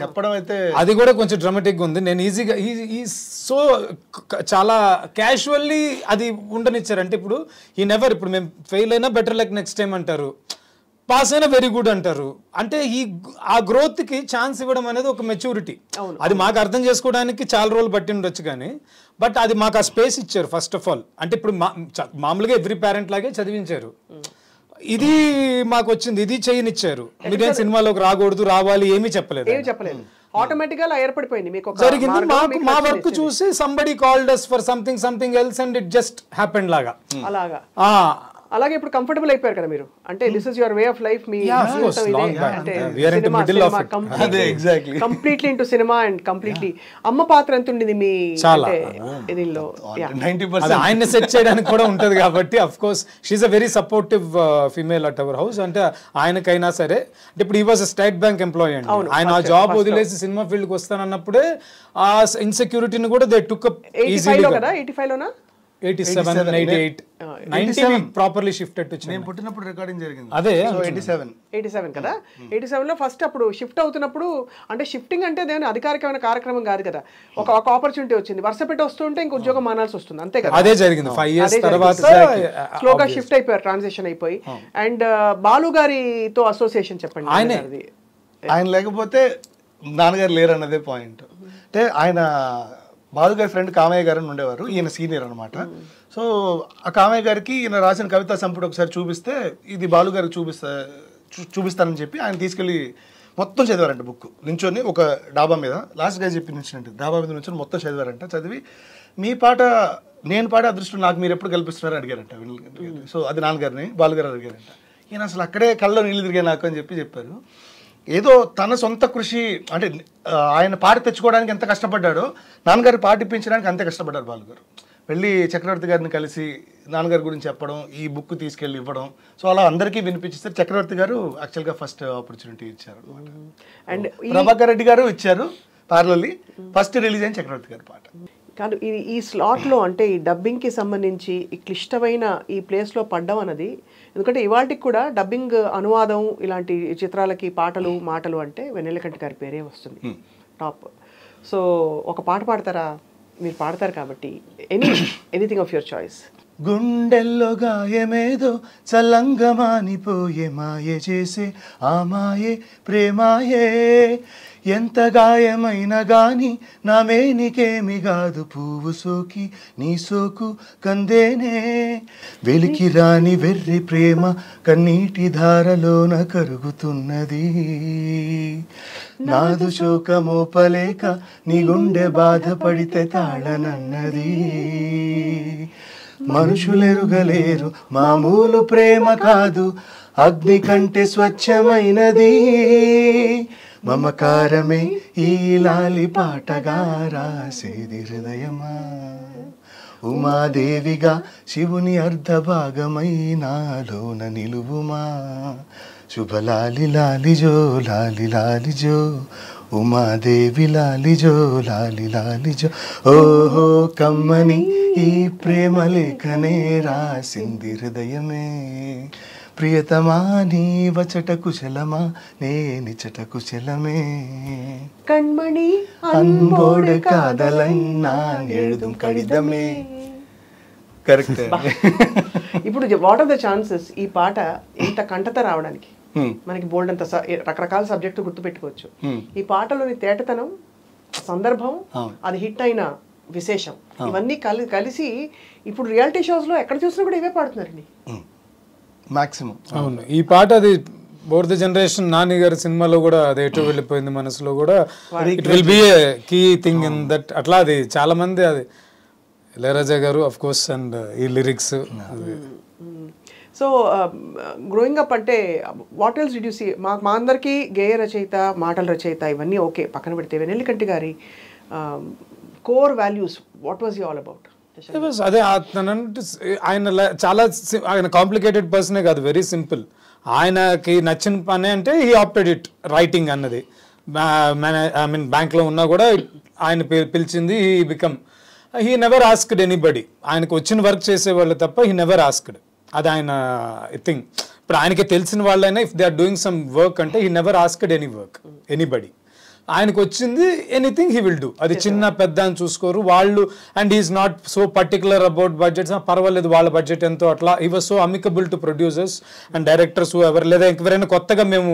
చెప్పడం అయితే అది కూడా కొంచెం డ్రామాటిక్ గా ఉంది. నేను ఈజీగా ఈ సో చాలా క్యాజువల్లీ అది ఉండనిచ్చారంటే ఇప్పుడు ఈ నెవర్ ఇప్పుడు మేము ఫెయిల్ అయినా బెటర్ లైక్ నెక్స్ట్ టైం అంటారు, పాస్ అయినా వెరీ గుడ్ అంటారు. అంటే ఈ ఆ గ్రోత్ కి ఛాన్స్ ఇవ్వడం అనేది ఒక మెచ్యూరిటీ. అది మాకు అర్థం చేసుకోవడానికి చాలా రోజులు పట్టి ఉండొచ్చు కానీ బట్ అది మాకు ఆ స్పేస్ ఇచ్చారు ఫస్ట్ ఆఫ్ ఆల్. అంటే ఇప్పుడు మామూలుగా ఎవ్రీ పేరెంట్ లాగే చదివించారు, ఇది మాకు వచ్చింది, ఇది చేయనిచ్చారు. మీరేం సినిమాలోకి రాకూడదు, రావాలి ఏమీ చెప్పలేదు చెప్పలేదు ఆటోమేటికల్ గా ఏర్పడిపోయింది మీకు జరిగింది. మాకు మా వర్క్ చూసి somebody called us for something something else and it just happened లాగా అలాగా ఆ అలాగే ఇప్పుడు కంఫర్టబుల్ అయిపోయారు కదా మీరు. అంటే this is your way of life మీ completely into cinema and completely. అమ్మ పాత్ర ఎంత ఉండింది మీ దీనిలో? ఆయన సెట్ చేయడానికి కూడా ఉంటది కాబట్టి of course she's a very supportive female at our house. అంటే ఆయనకైనా సరే అంటే ఇప్పుడు he was a state bank employee అండి. ఆయన ఆ జాబ్ వదిలేసి సినిమా ఫీల్డ్ కి వస్తానన్నప్పుడే ఆ ఇన్సెక్యూరిటీని కూడా దే టుక్ అప్ ఈజీలీ కదా. ఎయిటీ ఫైవ్ లోనా eighty-seven, eighty-eight, ninety properly shifted to Chennai. నేను పుట్టినప్పుడు రికార్డింగ్ జరిగింది. అదే eighty-seven కదా. eighty-seven లో ఫస్ట్ అప్పుడు షిఫ్ట్ అవుతున్నప్పుడు అంటే షిఫ్టింగ్ అంటే దేని అధికారికమైన కార్యక్రమం కాదు కదా, ఒక ఒక ఆపర్చునిటీ వచ్చింది. వర్షపెట్టి వస్తుంటే ఇంకొక ఉద్యోగం మానాల్సి వస్తుంది అంతే కదా. అదే జరిగింది five years తర్వాత స్లోగా షిఫ్ట్ అయిపోయారు, ట్రాన్సిషన్ అయిపోయి. అండ్ బాలు గారితో అసోసియేషన్ చెప్పండి. ఆయనది ఆయన లేకపోతే నాన్నగారు లేరు అన్నదే పాయింట్. అంటే ఆయన బాలుగారి ఫ్రెండ్ కామయ్య గారు అని ఉండేవారు, ఈయన సీనియర్ అనమాట. సో ఆ కామయ్య గారికి ఈయన రాసిన కవితా సంపుటి ఒకసారి చూపిస్తే ఇది బాలుగారికి చూపిస్తా చూపిస్తానని చెప్పి ఆయన తీసుకెళ్ళి మొత్తం చదివారంట. బుక్ నుంచొని ఒక డాబా మీద లాస్ట్ గా చెప్పి నుంచినట్టు డాబా మీద నుంచొని మొత్తం చదివారంట. చదివి మీ పాట నేను పాడే అదృష్టం నాకు మీరు ఎప్పుడు కల్పిస్తున్నారని అడిగారంట. సో అది నాన్నగారిని బాలుగారు అడిగారంట. ఈయన అసలు అక్కడే కళ్ళలో నీళ్ళు తిరిగాయి నాకు అని చెప్పి చెప్పారు. ఏదో తన సొంత కృషి అంటే ఆయన పాట తెచ్చుకోవడానికి ఎంత కష్టపడ్డాడో నాన్నగారు పాట ఇప్పించడానికి అంతే కష్టపడ్డారు బాలుగారు. వెళ్ళి చక్రవర్తి గారిని కలిసి నాన్నగారి గురించి చెప్పడం, ఈ బుక్ తీసుకెళ్ళి ఇవ్వడం, సో అలా అందరికీ వినిపించేస్తారు. చక్రవర్తి గారు యాక్చువల్గా ఫస్ట్ ఆపర్చునిటీ ఇచ్చారు అనమాట. అండ్ ప్రభాకర్ రెడ్డి గారు ఇచ్చారు పార్లర్లీ ఫస్ట్ రిలీజ్ అయిన చక్రవర్తి గారి పాట కాదు. ఇది ఈ స్లాట్లో అంటే ఈ డబ్బింగ్కి సంబంధించి ఈ క్లిష్టమైన ఈ ప్లేస్లో పడ్డం అన్నది, ఎందుకంటే ఇవాళకి కూడా డబ్బింగ్ అనువాదం ఇలాంటి చిత్రాలకి పాటలు మాటలు అంటే వెన్నెలకంటి గారి పేరే వస్తుంది టాప్. సో ఒక పాట పాడతారా? మీరు పాడతారు కాబట్టి any anything of your choice. గుండెల్లో గాయమేదో చల్లంగా మానిపోయే మాయే చేసే ఆ మాయే ప్రేమాయే, ఎంత గాయమైనా గాని నామే నీకేమి కాదు, పువ్వు సోకి నీ సోకు కందేనే, వెలికి రాని వెర్రి ప్రేమ కన్నీటి ధారలోన కరుగుతున్నది, నాదు శోకమోపలేక నీ గుండె బాధపడితే తాళనన్నది, మనుషులెరుగలేరు మామూలు ప్రేమ కాదు అగ్ని కంటే స్వచ్ఛమైనది, మమకారమే ఈ లాలి పాటగా రాసేది హృదయమా, ఉమాదేవిగా శివుని అర్ధ భాగమై నాలోన నిలువుమా, శుభలాలి లాలిజో లాలి లాలిజో ఉమాదేవి లాలిజో లాలి లాలిజో, ఓహో కమ్మని ఈ ప్రేమ లేఖనే రాసింది హృదయమే, ప్రియతమా నీవచట కుశలమా నేనిచట కుశలమే, కణ్మణి అన్బోడు కాదలైనా ఎడుదుం కడిదమే. కరెక్ట్. ఇప్పుడు వాట్ ఆర్ ద ఛాన్సెస్ ఈ పాట ఇంత కంటత రావడానికి? మనకి బోల్డ్ అంత రకరకాల సబ్జెక్టు గుర్తుపెట్టుకోవచ్చు. ఈ పాటలోని తేటతనం, సందర్భం, అది హిట్ అయిన విశేషం, ఇవన్నీ కలి కలిసి ఇప్పుడు రియాలిటీ షోస్ లో ఎక్కడ చూసినా కూడా ఇవే పాడుతున్నారండి మాక్సిమం. అవును, ఈ పాట అది బోర్ ద జనరేషన్ నాన్నగారి సినిమాలో కూడా అది ఎటు వెళ్ళిపోయింది మనసులో కూడా, it will be a key thing in that. అట్లా అది చాలా మంది అది ఇళయరాజా గారు ఆఫ్ కోర్స్ అండ్ ఈ లిరిక్స్. సో గ్రోయింగ్ అప్ అంటే what else did you see? మా మా అందరికీ గేయ రచయిత, మాటల రచయిత ఇవన్నీ ఓకే పక్కన పెడితే వెన్నెలకంటి గారి core values what was you all about? It was అదే ఆయన చాలా ఆయన కాంప్లికేటెడ్ పర్సనే కాదు, వెరీ సింపుల్. ఆయనకి నచ్చిన పని అంటే హీ ఆప్టెడ్ ఇట్, రైటింగ్ అన్నది. ఐ మీన్ బ్యాంక్లో ఉన్నా కూడా ఆయన పిలిచింది he become, he never asked anybody. ఆయనకు వచ్చిన వర్క్ చేసేవాళ్ళు తప్ప హీ నెవర్ ఆస్క్డ్, అది ఆయన థింగ్. ఇప్పుడు ఆయనకి తెలిసిన వాళ్ళైనా if they are doing some work అంటే he never asked any work anybody. ఆయనకు వచ్చింది ఎనీథింగ్ హీ విల్ డూ, అది చిన్న పెద్ద అని చూసుకోరు వాళ్ళు. And he's not so particular about budgets, పర్వాలేదు వాళ్ళ బడ్జెట్ ఎంతో అట్లా. He was so amicable to producers and directors ఎవరు, లేదా ఎవరైనా కొత్తగా మేము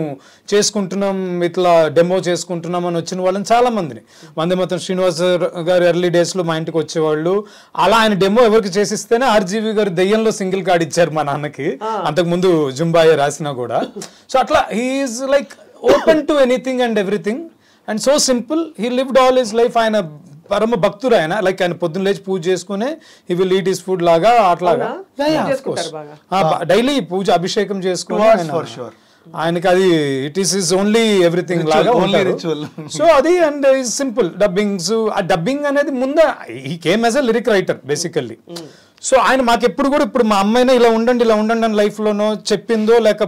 చేసుకుంటున్నాం ఇట్లా డెమో చేసుకుంటున్నాం అని వచ్చిన వాళ్ళని చాలామందిని, వందే మాత్రం శ్రీనివాస్ గారు ఎర్లీ డేస్లో మా ఇంటికి వచ్చేవాళ్ళు. అలా ఆయన డెమో ఎవరికి చేసిస్తేనే ఆర్జీవి గారు దెయ్యంలో సింగిల్ కార్డ్ ఇచ్చారు మా నాన్నకి, అంతకుముందు జుంబాయే రాసినా కూడా. సో అట్లా he's like open to anything and everything. And so simple, he lived all his life. ఆయన పరమ భక్తుడు ఆయన, లైక్ ఆయన పొద్దున్న లేచి పూజ చేసుకునే he will eat his food లాగా అట్లాగా డైలీ పూజ అభిషేకం చేసుకునే ఆయనకి అది it is his only everything లాగా. సో అది అండ్ సింపుల్ డబ్బింగ్స్. ఆ డబ్బింగ్ అనేది ముందే he came as a lyric writer basically. So ఆయన మాకు ఎప్పుడు కూడా, ఇప్పుడు మా అమ్మాయినా ఇలా ఉండండి ఇలా ఉండండి అని లైఫ్లోనో చెప్పిందో, లేక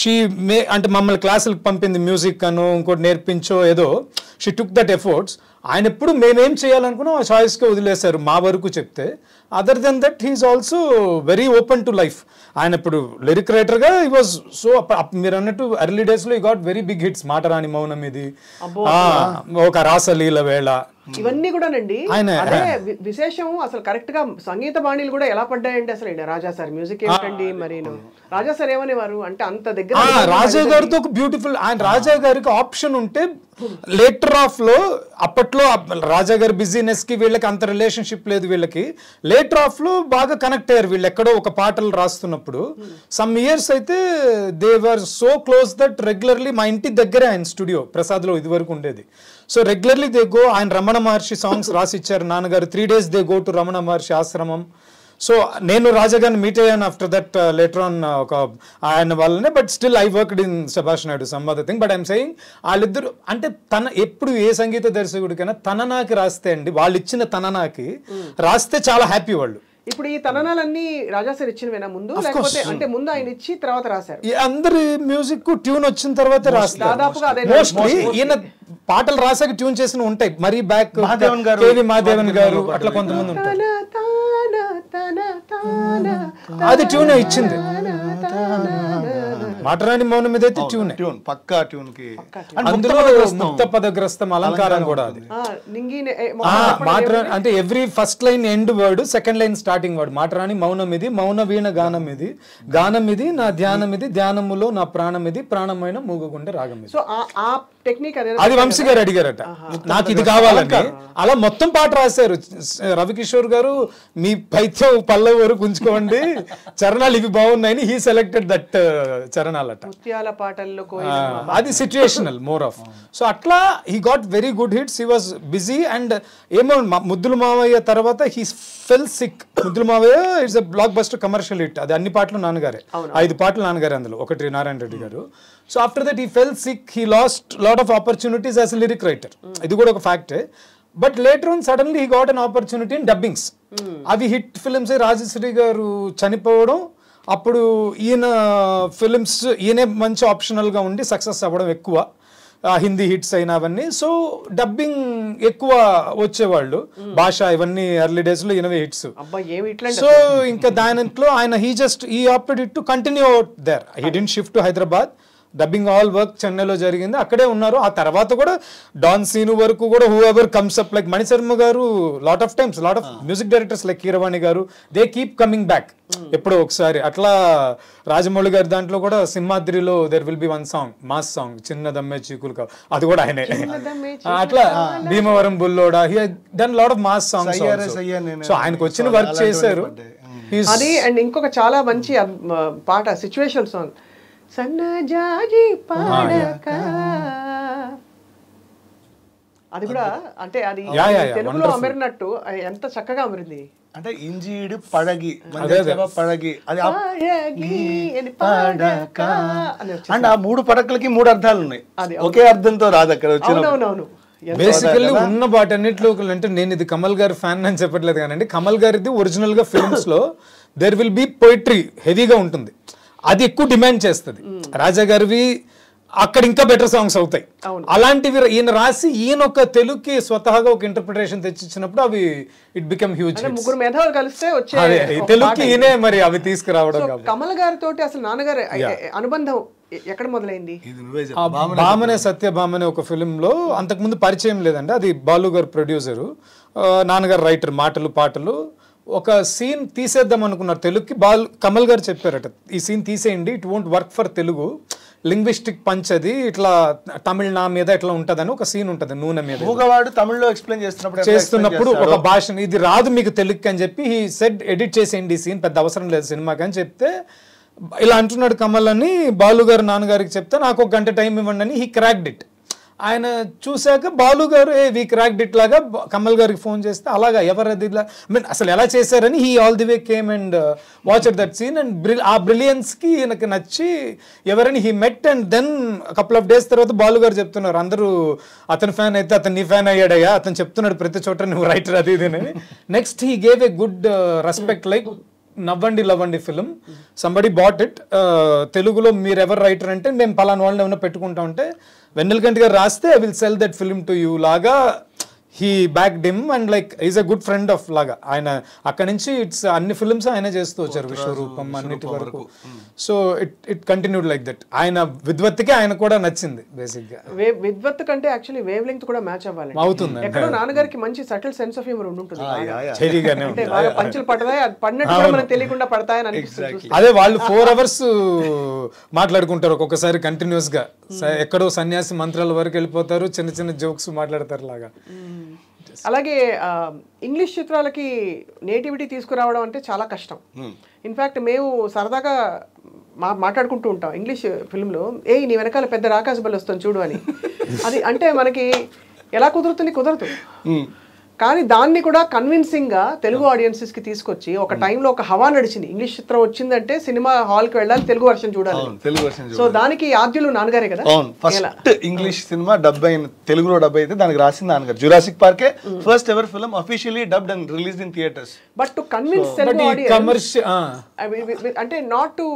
షీ మే అంటే మమ్మల్ని క్లాసులకు పంపింది మ్యూజిక్ అనో ఇంకోటి నేర్పించో ఏదో, షీ టుక్ దట్ ఎఫర్ట్స్. ఆయన ఎప్పుడు మేమేం చేయాలనుకున్నా ఆ చాయిస్కే వదిలేశారు మా వరకు చెప్తే. Other than that he's also very open to life. ఆయన ఇప్పుడు లిరిక్ రైటర్గా హీ వాజ్ సో, మీరు అన్నట్టు ఎర్లీ డేస్లో he got very big hits, మాటరాని మౌనం, ఇది ఒక రాసలీల వేళ, ఇవన్నీ కూడానండి. అదే విశేషం అసలు. కరెక్ట్ గా సంగీత బాణీలు కూడా ఎలా పడ్డాయండి అసలు. రాజా సార్ మ్యూజిక్ ఏంటండి మరి, రాజా సార్ ఏమనేవారు అంటే అంత దగ్గర రాజా గారితో ఒక బ్యూటిఫుల్. ఆయన రాజా గారికి ఆప్షన్ ఉంటే లేటర్ ఆఫ్ లో, అప్పట్లో రాజా గారి బిజినెస్ కి వీళ్ళకి అంత రిలేషన్షిప్ లేదు, వీళ్ళకి లేటర్ ఆఫ్ లో బాగా కనెక్ట్ అయ్యారు వీళ్ళు. ఎక్కడో ఒక పాటలు రాస్తున్నప్పుడు సమ్ ఇయర్స్ అయితే they were so close that regularly మా ఇంటి దగ్గరే ఆయన స్టూడియో ప్రసాద్లో ఇది వరకు ఉండేది. సో రెగ్యులర్లీ దే గో, ఆయన రమణ మహర్షి సాంగ్స్ రాసిచ్చారు నాన్నగారు, three days they go to Ramana Maharshi ఆశ్రమం. సో నేను రాజా గారిని మీట్ అయ్యాను ఆఫ్టర్ దట్ లేటర్ ఆన్ ఒక ఆయన వాళ్ళనే, but still I worked in శభాష్ నాయుడు సంవాద థింగ్. బట్ ఐఎమ్ సెయింగ్ వాళ్ళిద్దరు అంటే తన ఎప్పుడు ఏ సంగీత దర్శకుడికైనా తన నాకు రాస్తే అండి, వాళ్ళు ఇచ్చిన తన నాకి రాస్తే చాలా హ్యాపీ వాళ్ళు. ఇప్పుడు ఈ తననాలన్నీ రాజా సార్ ఇచ్చినవేనా ముందు, లేకపోతే అంటే ముందు ఆయన ఇచ్చి తర్వాత రాశారు? అందరి మ్యూజిక్ ట్యూన్ వచ్చిన తర్వాత రాస్తారు దాదాపుగా. అదే మోస్ట్లీ ఈయన పాటలు రాసాక ట్యూన్ చేసిన ఉంటాయి. మరి బ్యాక్ కేవి మాదేవన్ గారు అట్లా కొంతమంది ఉంటారు, అది ట్యూన్ ఇచ్చింది. మాటరాని మౌనం మీద అయితే ట్యూన్ ట్యూన్ పక్కా ట్యూన్ కి, అందులో ముక్తపదగ్రస్తం అలంకారం కూడా అది. మాటరాని అంటే every first line end word, second line starting word. మాటరాని మౌనం ఇది, మౌన వీణ గానం ఇది, గానం ఇది నా ధ్యానం ఇది, ధ్యానములో నా ప్రాణం ఇది, ప్రాణమైన మూగగుండె రాగం ఇది. అది వంశీ గారు అడిగారట నాకు ఇది కావాలంటే, అలా మొత్తం పాట రాశారు. రవికిషోర్ గారు మీ పైత్యం పల్లవి వరకు ఉంచుకోండి, చరణాలు ఇవి బాగున్నాయని హీ సెలెక్టెడ్ దట్ చరణాలట. అది సిచ్యుయేషనల్ మోర్ ఆఫ్. సో అట్లా he got very good hits, he was busy. And ఏమో ముద్దుల మావయ్య తర్వాత he fell sick. Muddula Mavayya it's a blockbuster commercial hit, అది అన్ని పాటలు నాన్నగారే, ఐదు పాటలు నాన్నగారే, అందులో ఒకటి Narayana Reddy garu. So after that he fell sick, he lost lot of opportunities as a lyric writer, ఇది కూడా ఒక ఫ్యాక్టే. But later on suddenly he got an opportunity in dubbings. అవి హిట్ ఫిలిమ్స్. రాజశ్రీ గారు చనిపోవడం, అప్పుడు ఈయన ఫిలిమ్స్ ఈయనే మంచి ఆప్షనల్గా ఉండి సక్సెస్ అవ్వడం ఎక్కువ, హిందీ హిట్స్ అయినా అవన్నీ. సో డబ్బింగ్ ఎక్కువ వచ్చేవాళ్ళు, భాష ఇవన్నీ ఎర్లీ డేస్లో ఈయనవే హిట్స్. సో ఇంకా దానిలో ఆయన హీ జస్ట్ ఈ opted it to continue there, he didn't shift to Hyderabad. Dubbing all work చెన్నైలో జరిగింది, అక్కడే ఉన్నారు. ఆ తర్వాత కూడా డాన్ సీను వరకు కూడా whoever comes up, like Manisharma garu lot of times, lot of music directors like Keeravani garu, they keep coming back ఎప్పుడో ఒకసారి. అట్లా రాజమౌళి గారి దాంట్లో కూడా సింహాద్రిలో there will be one song, mass song, చిన్న దమ్మే చీకులు కావు, అది కూడా ఆయనే. అట్లా Bhimavaram బుల్లోడా, he done lot of mass songs. So ఆయనకు వచ్చిన వర్క్ చేశారు అది. అండ్ ఇంకొక చాలా మంచి పాట, సిచ్యువేషనల్ సాంగ్, సన్నజాజి పాడక, అది కూడా అంటే అది తెలుగులో అమరినట్టు ఎంత చక్కగా అమరింది అంటే. ఇంజీడు పడగి పడగి అది పాడక, అండ్ ఆ మూడు పడకలకి మూడు అర్థాలు ఉన్నాయి, ఒకే అర్థంతో రాదు అక్కడ వచ్చిన. Basically, unna baatanitlo ante nenu idi Kamal gar fan ani cheppatledu ganandi Kamal gar idi original ga films lo there will be poetry heavy ga untundi. అది ఎక్కువ డిమాండ్ చేస్తుంది. రాజా గారివి అక్కడ ఇంకా బెటర్ సాంగ్స్ అవుతాయి. అలాంటివి ఈయన రాసి ఈయన ఒక తెలుగుకి స్వతహాగా ఒక ఇంటర్ప్రిటేషన్ తెచ్చిచ్చినప్పుడు అవి ఇట్ బికమ్ హ్యూజ్. అంటే ముగ్గురు మేధావులు కలిస్తే వచ్చే తెలుగుకి ఈయనే మరి అవి తీసుకురావడం కాబట్టి కమల్ గారి తోటి అసలు నాన్నగారు అనుబంధం ఎక్కడ మొదలైంది? భామనే సత్యభామనే ఒక ఫిల్మ్లో అంతకుముందు పరిచయం లేదండి. అది బాలు గారు ప్రొడ్యూసరు, నాన్నగారు రైటర్, మాటలు పాటలు. ఒక సీన్ తీసేద్దాం అనుకున్నారు తెలుగుకి. బాల్ కమల్ గారు చెప్పారట ఈ సీన్ తీసేయండి, it won't work for Telugu, linguistic punch అది ఇట్లా తమిళ నా మీద ఇట్లా ఉంటుందని ఒక సీన్ ఉంటుంది నూనె మీద. మూగవాడు తమిళ్లో ఎక్స్ప్లెయిన్ చేస్తున్నప్పుడు చేస్తున్నప్పుడు ఒక భాషను ఇది రాదు మీకు తెలుగుకి అని చెప్పి హీ సెడ్ ఎడిట్ చేసేయండి ఈ సీన్, పెద్ద అవసరం లేదు సినిమాకి అని చెప్తే ఇలా అంటున్నాడు కమల్ అని బాలు గారు నాన్నగారికి చెప్తే నాకు ఒక గంట టైం ఇవ్వండి అని హీ క్రాక్డ్ ఇట్. ఆయన చూశాక బాలు గారు ఏ వీ క్రాక్డ్ ఇట్ లాగా కమల్ గారికి ఫోన్ చేస్తే అలాగా ఎవరది ఇలా ఐ మీన్ అసలు ఎలా చేశారని he all the way came and watched that scene and బ్రి ఆ బ్రిలియన్స్కి ఈయనకి నచ్చి ఎవరని he met and then couple of days తర్వాత బాలు గారు చెప్తున్నారు అందరూ అతని ఫ్యాన్ అయితే అతను నీ ఫ్యాన్ అయ్యాడయ్యా, అతను చెప్తున్నాడు ప్రతి చోట నువ్వు రైటర్ అది ఇది అని. Next he gave a good respect like Navvandi Lavvandi film somebody bought it. తెలుగులో మీరు ఎవరు రైటర్ అంటే మేము పలానా వాళ్ళని ఏమైనా పెట్టుకుంటా ఉంటే వెన్నెలకంటి గారు రాస్తే I will sell that film to you లాగా he back dim and like is a good friend of లాగా ఆయన అక్కడ నుంచి ఇట్స్ అన్ని ఫిలిమ్స్ ఆయన చేస్తూ వచ్చారు విశ్వరూపం అన్నిటి వరకు. So it it continued like that. ఆయన విద్వత్తుకి ఆయన కూడా నచ్చింది బేసిక్గా. విద్వత్ కంటే యాక్చువల్లీ వేవ్ లెంగ్త్ కూడా మ్యాచ్ అవ్వాలి అవుతుంది. ఎక్కడో నాన్నగారికి మంచి సటిల్ సెన్స్ ఆఫ్ హ్యూమర్ ఉంటుంది, తెలియకుండా పడతాయని అనిపిస్తుంది. అదే వాళ్ళు ఫోర్ అవర్స్ మాట్లాడుకుంటారు ఒక్కొక్కసారి కంటిన్యూస్ గా, ఎక్కడో సన్యాసి మంత్రాల వరకు వెళ్ళిపోతారు, చిన్న చిన్న జోక్స్ మాట్లాడతారు లాగా. అలాగే ఇంగ్లీష్ చిత్రాలకి నేటివిటీ తీసుకురావడం అంటే చాలా కష్టం. ఇన్ఫ్యాక్ట్ మేము సరదాగా మా మాట్లాడుకుంటూ ఉంటాం ఇంగ్లీష్ ఫిల్మ్లో ఏ నీ వెనకాల పెద్ద రాకాశ బల్ వస్తుంది చూడు అని. అది అంటే మనకి ఎలా కుదురుతుంది కుదరదు, కానీ దాన్ని కూడా కన్విన్సింగ్గా తెలుగు ఆడియన్సెస్కి తీసుకొచ్చి ఒక టైంలో ఒక హవా నడిచింది. ఇంగ్లీష్ చిత్రం వచ్చిందంటే సినిమా హాల్కి వెళ్ళాలి, తెలుగు వర్షన్ చూడాలి. సో దానికి ఆద్యులు నాన్నగారే కదా. ఫస్ట్ ఇంగ్లీష్ సినిమా డబ్ అయిన తెలుగులో డబ్ అయితే దానికి రాసింది నాన్నగారు. జురాసిక్ పార్కే first ever film officially dubbed and released in theatres. But to convince Telugu audience అంటే not to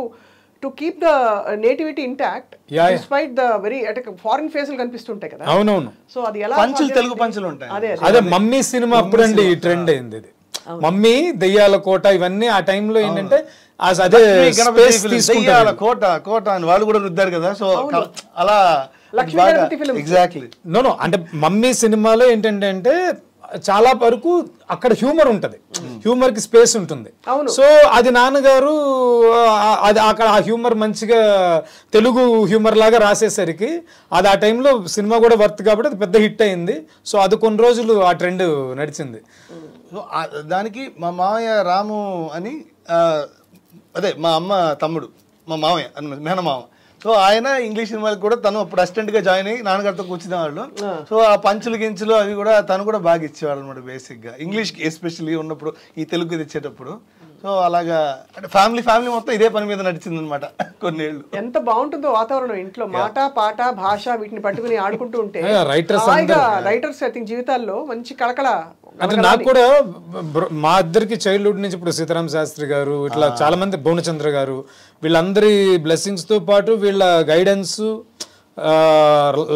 to keep the uh, nativity intact, yeah, despite yeah. the very attic foreign faces కనిపిస్తుంటాయి కదా. అవును అవును. సో అది ఎలా పంచలు తెలుగు పంచలు ఉంటాయి. అదే అదే మమ్మీ సినిమా అప్పుడు అండి ఈ ట్రెండ్ అయింది. ఇది మమ్మీ దయ్యాల కోట ఇవన్నీ ఆ టైంలో ఏంటంటే అదే స్పేస్ తీసుకుంటారు కోట కోట అని వాళ్ళు కూడా రుద్దారు కదా. సో అలా Lakshmi Ganapathi film exactly no no అంటే మమ్మీ సినిమాలో ఏంటంటే అంటే చాలా వరకు అక్కడ హ్యూమర్ ఉంటుంది, హ్యూమర్ కి స్పేస్ ఉంటుంది. సో అది నాన్నగారు అది అక్కడ ఆ హ్యూమర్ మంచిగా తెలుగు హ్యూమర్ లాగా రాసేసరికి అది ఆ టైంలో సినిమా కూడా వర్త్ కాబట్టి అది పెద్ద హిట్ అయింది. సో అది కొన్ని రోజులు ఆ ట్రెండ్ నడిచింది. సో దానికి మా మామయ్య రాము అని అదే మా అమ్మ తమ్ముడు మా మామయ్య అని మేనమామ. సో ఆయన ఇంగ్లీష్ సినిమాలకు కూడా తను అప్పుడు అసిస్టెంట్గా జాయిన్ అయ్యి నాన్నగారితో కూర్చునేవాళ్ళు. సో ఆ పంచులు గించులు అవి కూడా తను కూడా బాగా ఇచ్చేవాళ్ళు అనమాట బేసిక్గా ఇంగ్లీష్కి ఎస్పెషల్లీ ఉన్నప్పుడు ఈ తెలుగు తెచ్చేటప్పుడు. సో అలాగా అంటే ఫ్యామిలీ ఫ్యామిలీ మొత్తం ఇదే పని మీద నడిచింది అనమాట కొన్నేళ్ళు. ఎంత బాగుంటుందో వాతావరణం ఇంట్లో, మాట పాట భాష వీటిని పట్టుకుని ఆడుకుంటూ ఉంటే రైటర్స్ ఐ థింక్ జీవితాల్లో మంచి కళకళ. అంటే నాకు కూడా మా ఇద్దరికి చైల్డ్హుడ్ నుంచి ఇప్పుడు సీతారాం శాస్త్రి గారు ఇట్లా చాలా మంది భువనచంద్ర గారు వీళ్ళందరి బ్లెస్సింగ్స్తో పాటు వీళ్ళ గైడెన్స్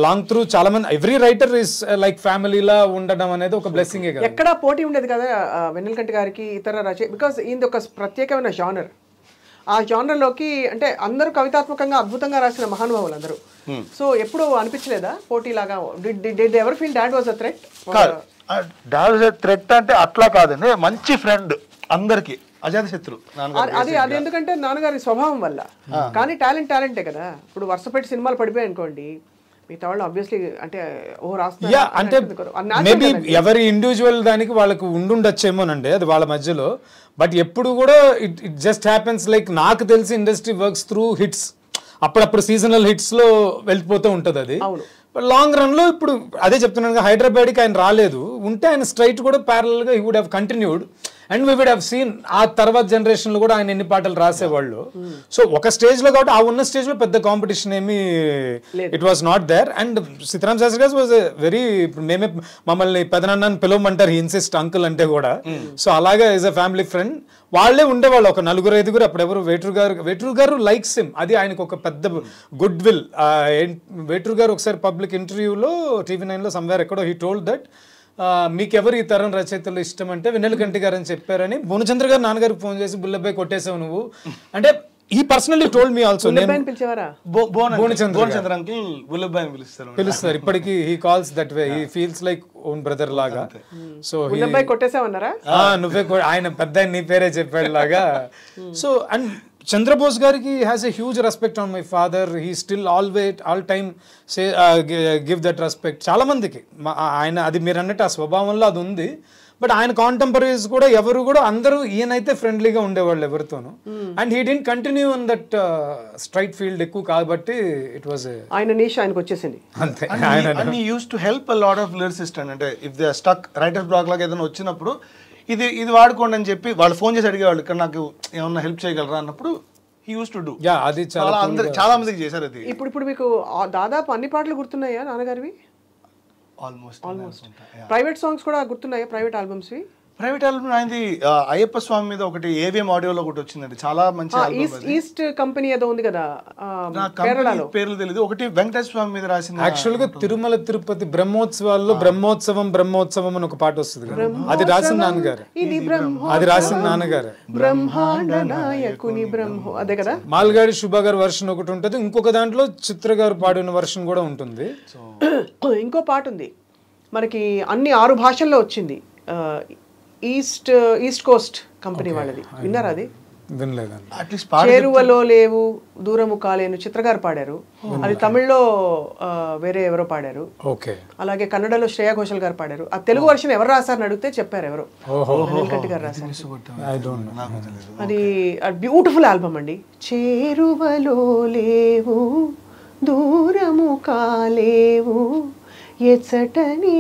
లాంగ్ త్రూ చాలా మంది ఎవ్రీ రైటర్ ఇస్ లైక్ ఫ్యామిలీలా ఉండడం అనేది ఒక బ్లెస్సింగే కదా. ఎక్కడ పోటీ ఉండేది కదా వెన్నెలకంటి గారికి ఇతర రచయిత బికాస్ ఇది ఒక ప్రత్యేకమైన జానర్. ఆ జానర్లోకి అంటే అందరూ కవితాత్మకంగా అద్భుతంగా రాసిన మహానుభావులు అందరూ. సో ఎప్పుడు అనిపించలేదా పోటీలాగా? Did ever feel dad was a threat? Dad was a threat అంటే అట్లా కాదండి, మంచి ఫ్రెండ్ అందరికి అజాత శత్రు. అది అది ఎందుకంటే నాన్నగారి స్వభావం వల్ల. కానీ టాలెంట్ టాలెంటే కదా. ఇప్పుడు వరుసపెట్టి సినిమాలు పడిపోయాయి అనుకోండి మిగతా వాళ్ళు ఆబ్వియస్లీ అంటే ఓ రాస్తా అంటే మేబీ ఎవరి ఇండివిజువల్ దానికి వాళ్ళకు ఉండుండొచ్చేమోనండి అది వాళ్ళ మధ్యలో. బట్ ఎప్పుడు కూడా it it just happens like నాకు తెలిసి ఇండస్ట్రీ వర్క్స్ త్రూ హిట్స్, అప్పుడప్పుడు సీజనల్ హిట్స్లో వెళ్ళిపోతూ ఉంటుంది అది. లాంగ్ రన్లో ఇప్పుడు అదే చెప్తున్నాను హైదరాబాద్కి ఆయన రాలేదు, ఉంటే ఆయన స్ట్రైట్ కూడా ప్యారల్గా he would have continued And we would have seen that Tarvat generation lo kuda ayana enni paatalu rase vallu. So oka stage lo kabatti aa unna stage lo pedda competition emi it was not there. And Sitaram Sasidas was a very meme mamalni pedanannan pilumantar he insist uncle ante kuda. So alaga is a family friend. Valle unde vallu oka naluguru eduguru appudu evaru Vetru garu Vetru garu likes him. Adi ayanaku oka pedda goodwill. Vetru garu okasari public interview lo T V nine lo somewhere ekkodo he told that మీకు ఎవరు ఈ తరం రచయితలు ఇష్టం అంటే వెన్నెలకంటి గారు అని చెప్పారని భువనచంద్ర గారు నాన్నగారికి ఫోన్ చేసి బుల్లబ్బాయి కొట్టేసావు నువ్వు అంటే ఈ పర్సనల్లీ టోల్డ్ మీ ఆల్సో నేను పిలిచేవారా భువనచంద్ర భువనచంద్ర అంకుల్ బుల్లబ్బాయి అని పిలుస్తారు పిలుస్తారు ఇప్పటికి he calls that way he feels like own brother లాగా సో బుల్లబ్బాయి కొట్టేసావు అన్నారా ఆ నువ్వే ఆయన పెద్ద నీ పేరే చెప్పాడు లాగా so and Chandrabose gariki has a huge respect on my father. He still always, all time say uh, give that respect. Chala mandiki ayana adi meer annata swabhavanlo adu undi. But ayana contemporaries kuda evaru kuda andaru iyanaithe friendly ga unde vallu evertonu. And he didn't continue on that uh, straight field ekku kabatti it was a ayana niche ayanaku vachesindi. And he used to help a lot of lyricists and if they are stuck writer's block laga edana vachinappudu ఇది ఇది వాడుకోండి అని చెప్పి వాళ్ళు ఫోన్ చేసి అడిగేవాళ్ళు ఇక్కడ నాకు ఏమన్నా హెల్ప్ చేయగలరా అన్నప్పుడు he use to do yeah అది చాలా అందరూ చాలా మందికి చేశారు అది ఇప్పుడు ఇప్పుడు మీకు దాదాపు అన్ని పాటలు గుర్తున్నాయా నాన్నగారివి ఆల్మోస్ట్ ఆల్మోస్ట్ ప్రైవేట్ సాంగ్స్ కూడా గుర్తున్నాయా ప్రైవేట్ ఆల్బమ్స్ వి ప్రైవేట్ ఆల్బమ్ నాది అయ్యప్ప స్వామి మీద ఒకటి ఏవిఎం ఆడియోలో ఒకటి వచ్చిందండి చాలా మంచి ఆల్బమ్ ఈస్ట్ కంపెనీ ఏదో ఉంది కదా కేరళలో పేర్లు తెలియదు ఒకటి వెంకటేశ్వర స్వామి మీద రాసిన యాక్చువల్ గా తిరుమల తిరుపతి బ్రహ్మోత్సవాల్లో బ్రహ్మోత్సవం బ్రహ్మోత్సవం అని ఒక పాట వస్తుంది కదా అది రాసిన నాన్నగారు ఇది బ్రహ్మ అది రాసిన నాన్నగారు బ్రహ్మాండ నాయకుని బ్రహ్మ అదే కదా మాల్గాడి శుభగర్ వర్షన్ ఒకటి ఉంటుంది ఇంకొక దాంట్లో చిత్రగారు పాడిన వర్షన్ కూడా ఉంటుంది ఇంకో పాట ఉంది మనకి అన్ని ఆరు భాషల్లో వచ్చింది ఈస్ట్ ఈస్ట్ కోస్ట్ కంపెనీ వాళ్ళది విన్నారా అది చేరువలో లేవు దూరము కాలేను చిత్రగారు పాడారు అది తమిళ్లో వేరే ఎవరో పాడారు అలాగే కన్నడలో శ్రేయా ఘోషల్ గారు పాడారు ఆ తెలుగు వర్షన్ ఎవరు రాశారని అడిగితే చెప్పారు ఎవరు వెన్నెలకంటి గారు రాశారు అది బ్యూటిఫుల్ ఆల్బమ్ అండి చేరువలో లేవు దూరము కాలేవు ఎచ్చటని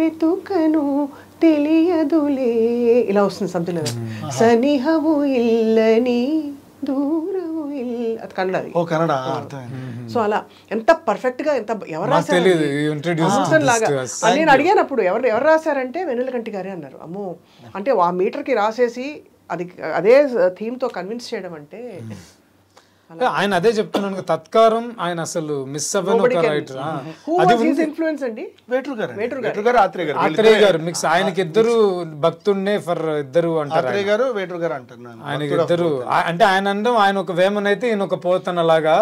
వెతుకను తెలియదులే ఇలా వస్తుంది సంథింగ్ సనిహవు ఇల్లని దూరము ఇల్ అది కన్నడది ఓ కన్నడ సో అలా ఎంత పర్ఫెక్ట్ గా ఎంత ఎవరు రాశారు నేను అడిగానప్పుడు ఎవరు ఎవరు రాశారంటే వెన్నెలకంటి గారే అన్నారు అమ్మో అంటే ఆ మీటర్కి రాసేసి అది అదే థీమ్తో కన్విన్స్ చేయడం అంటే ఆయన అదే చెప్తున్నాను తత్కారం ఆయన అసలు మిస్ అవ్వను ఒక రైటర్ ఆయనకి ఇద్దరు భక్తున్నే ఫర్ ఇద్దరు అంటారు ఆయనకి ఇద్దరు అంటే ఆయన అనడం ఆయన ఒక వేమనైతే ఈయన ఒక పోతన లాగా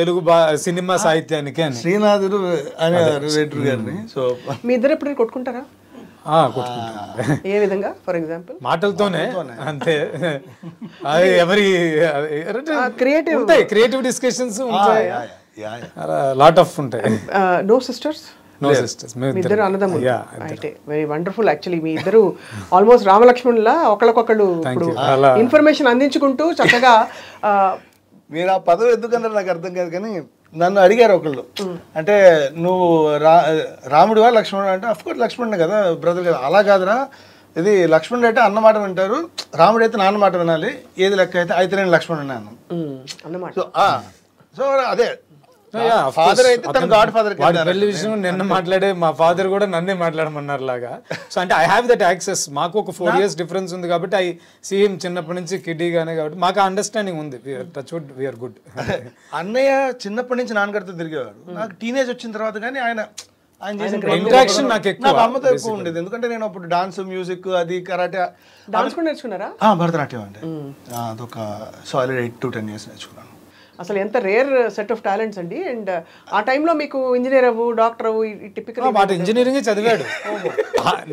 తెలుగు సినిమా సాహిత్యానికి అని శ్రీనాథుడు మీ ఇద్దరు ఎప్పుడు కొట్టుకుంటారా ఏ విధంగా ఫర్ ఎగ్జాంపుల్ మాటలతోనే అంతే ఎవరి క్రియేటివ్ ఉంటాయి క్రియేటివ్ డిస్కషన్స్ ఉంటాయి లాట్ ఆఫ్ ఉంటాయి నో సిస్టర్స్ నో సిస్టర్స్ మీ ఇద్దరు అన్నదమ్ములు రైట్ వెరీ వండర్ఫుల్ యాక్చువల్లీ మీ ఇద్దరు ఆల్మోస్ట్ రామలక్ష్మణుల ఒకళ్ళకొకళ్ళు ఇన్ఫర్మేషన్ అందించుకుంటూ చక్కగా మీరు ఆ పదవి ఎందుకన్నారు నాకు అర్థం కాదు కానీ నన్ను అడిగారు ఒకళ్ళు అంటే నువ్వు రా రాముడివా లక్ష్మణుడు అంటే అఫ్కోర్స్ లక్ష్మణుడు కదా బ్రదర్ కదా అలా కాదురా ఇది లక్ష్మణుడు అయితే అన్నమాట వింటారు రాముడు అయితే నాన్న మాట వినాలి ఏది లెక్క అయితే అయితే నేను లక్ష్మణుడు అన్నమాట సో సో అదే ఫాదర్ అయితే తన గాడ్ ఫాదర్ పెళ్లి విషయం నిన్న మాట్లాడే మా ఫాదర్ కూడా నన్నే మాట్లాడమన్నారు లాగా సో అంటే ఐ హ్యావ్ దట్ యాక్సెస్ మాకు ఒక ఫోర్ ఇయర్స్ డిఫరెన్స్ ఉంది కాబట్టి ఐ సీ హిమ్ చిన్నప్పటి నుంచి కిడ్డీగానే కాబట్టి మాకు అండర్స్టాండింగ్ ఉంది టచ్ వుడ్ వీఆర్ గుడ్ అన్నయ్య చిన్నప్పటి నుంచి నాన్నగారితో తిరిగేవారు నాకు టీనేజ్ వచ్చిన తర్వాత కానీ ఆయన ఇంటరాక్షన్ నాకు ఎక్కువ అమ్మతో ఎక్కువ ఉండేది ఎందుకంటే నేను అప్పుడు డాన్స్ మ్యూజిక్ అది కరాటే డాన్స్ కూడా నేర్చుకున్నారా భరతనాట్యం అంటే అదొక solid eight to ten years నేర్చుకున్నాను అసలు ఎంత రేర్ సెట్ ఆఫ్ టాలెంట్స్ అండి అండ్ ఆ టైంలో మీకు ఇంజనీర్ అవ్వు డాక్టర్ అవ్వు టిపికల్ వాటి ఇంజనీరింగ్ చదివాడు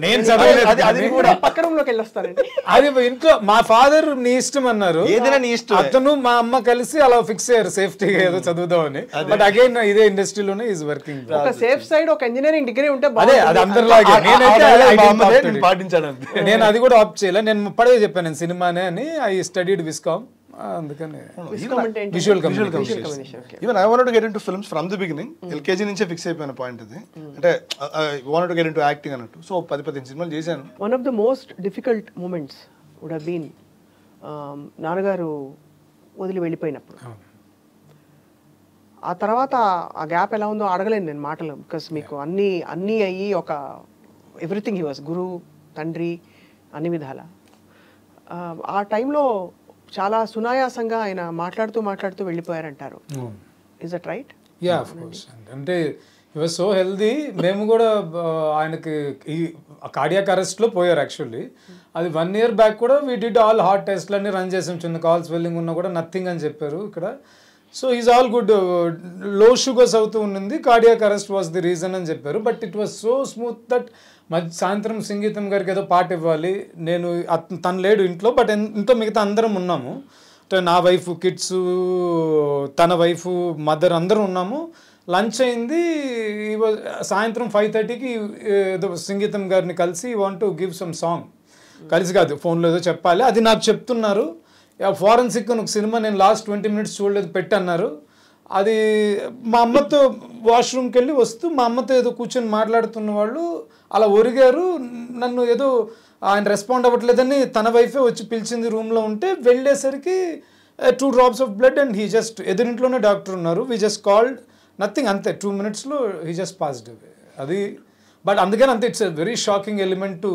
నేను చదివాను అది కూడా పక్కరంలోకి వెళ్ళొస్తానండి అది ఇంట్లో మా ఫాదర్ నీ ఇష్టం అన్నారు ఏదైనా నీ ఇష్టం అతను మా అమ్మ కలిసి అలా ఫిక్స్ అయ్యారు సేఫ్టీగా ఏదో చదువుదామని బట్ అగైన్ ఇదే ఇండస్ట్రీలోనే ఈజ్ వర్కింగ్ ఒక సేఫ్ సైడ్ ఒక ఇంజనీరింగ్ డిగ్రీ ఉంటే అదే అది అందరిలాగే నేను పాటించాను నేను అది కూడా ఆప్ చేయలే నేను ముప్పడే చెప్పాను నేను సినిమానే అని I studied viscom Visual communication. Even I wanted to get into films from the beginning. L K G ninche fix ayipoyina point idi. Ante I wanted to get into acting anattu. So ten fifteen cinemalu chesanu. One of the most difficult moments would have been Naragaru odili vellipoyinappudu. ఆ తర్వాత ఆ గ్యాప్ ఎలా ఉందో అడగలేను నేను మాటలు బికాస్ మీకు అన్ని అన్నీ అయ్యి ఒక ఎవ్రీథింగ్ హీ వాజ్ గురు తండ్రి అన్ని విధాల ఆ టైంలో చాలా సునాయాసంగా ఆయన మాట్లాడుతూ మాట్లాడుతూ వెళ్ళిపోయారంటారు is that right yeah of course అంటే హీ వాజ్ సో హెల్దీ మేము కూడా ఆయనకి ఈ కార్డియాక్ అరెస్ట్లో పోయారు యాక్చువల్లీ అది వన్ ఇయర్ బ్యాక్ కూడా వీ డిడ్ ఆల్ హార్ట్ టెస్ట్లు అన్నీ రన్ చేసాం చిన్న కాల్ స్వెల్లింగ్ ఉన్నా కూడా నథింగ్ అని చెప్పారు ఇక్కడ So he's all good. Low sugar sautu unnindi. Cardiac arrest was the reason and jepperu. But it was so smooth that Santram Singitham garke to part evvali. Nenu tan ledu intlo, but into migitha andaram unnamu. So na wife, kids, tana wife, mother andaru unnamu. Lunch ayindi. He was Santram five thirty ki the Singitham garni kalisi. He want to give some song. Kalisi gadu phone lo edo cheppali. Adi naaku cheptunnaru. Yeah forensic అని ఒక సినిమా నేను లాస్ట్ ట్వంటీ మినిట్స్ చూడలేదు పెట్టన్నారు అది మా అమ్మతో వాష్రూమ్కి వెళ్ళి వస్తూ మా అమ్మతో ఏదో కూర్చొని మాట్లాడుతున్న వాళ్ళు అలా ఒరిగారు నన్ను ఏదో ఆయన రెస్పాండ్ అవ్వట్లేదని తన వైఫే వచ్చి పిలిచింది రూమ్లో ఉంటే వెళ్ళేసరికి two drops of blood and he just ఎదురింట్లోనే డాక్టర్ ఉన్నారు వీ జస్ట్ కాల్డ్ నథింగ్ అంతే టూ మినిట్స్లో హీ జస్ట్ పాస్డ్ అవే అది బట్ అందుకని అంతే it's a very shocking element to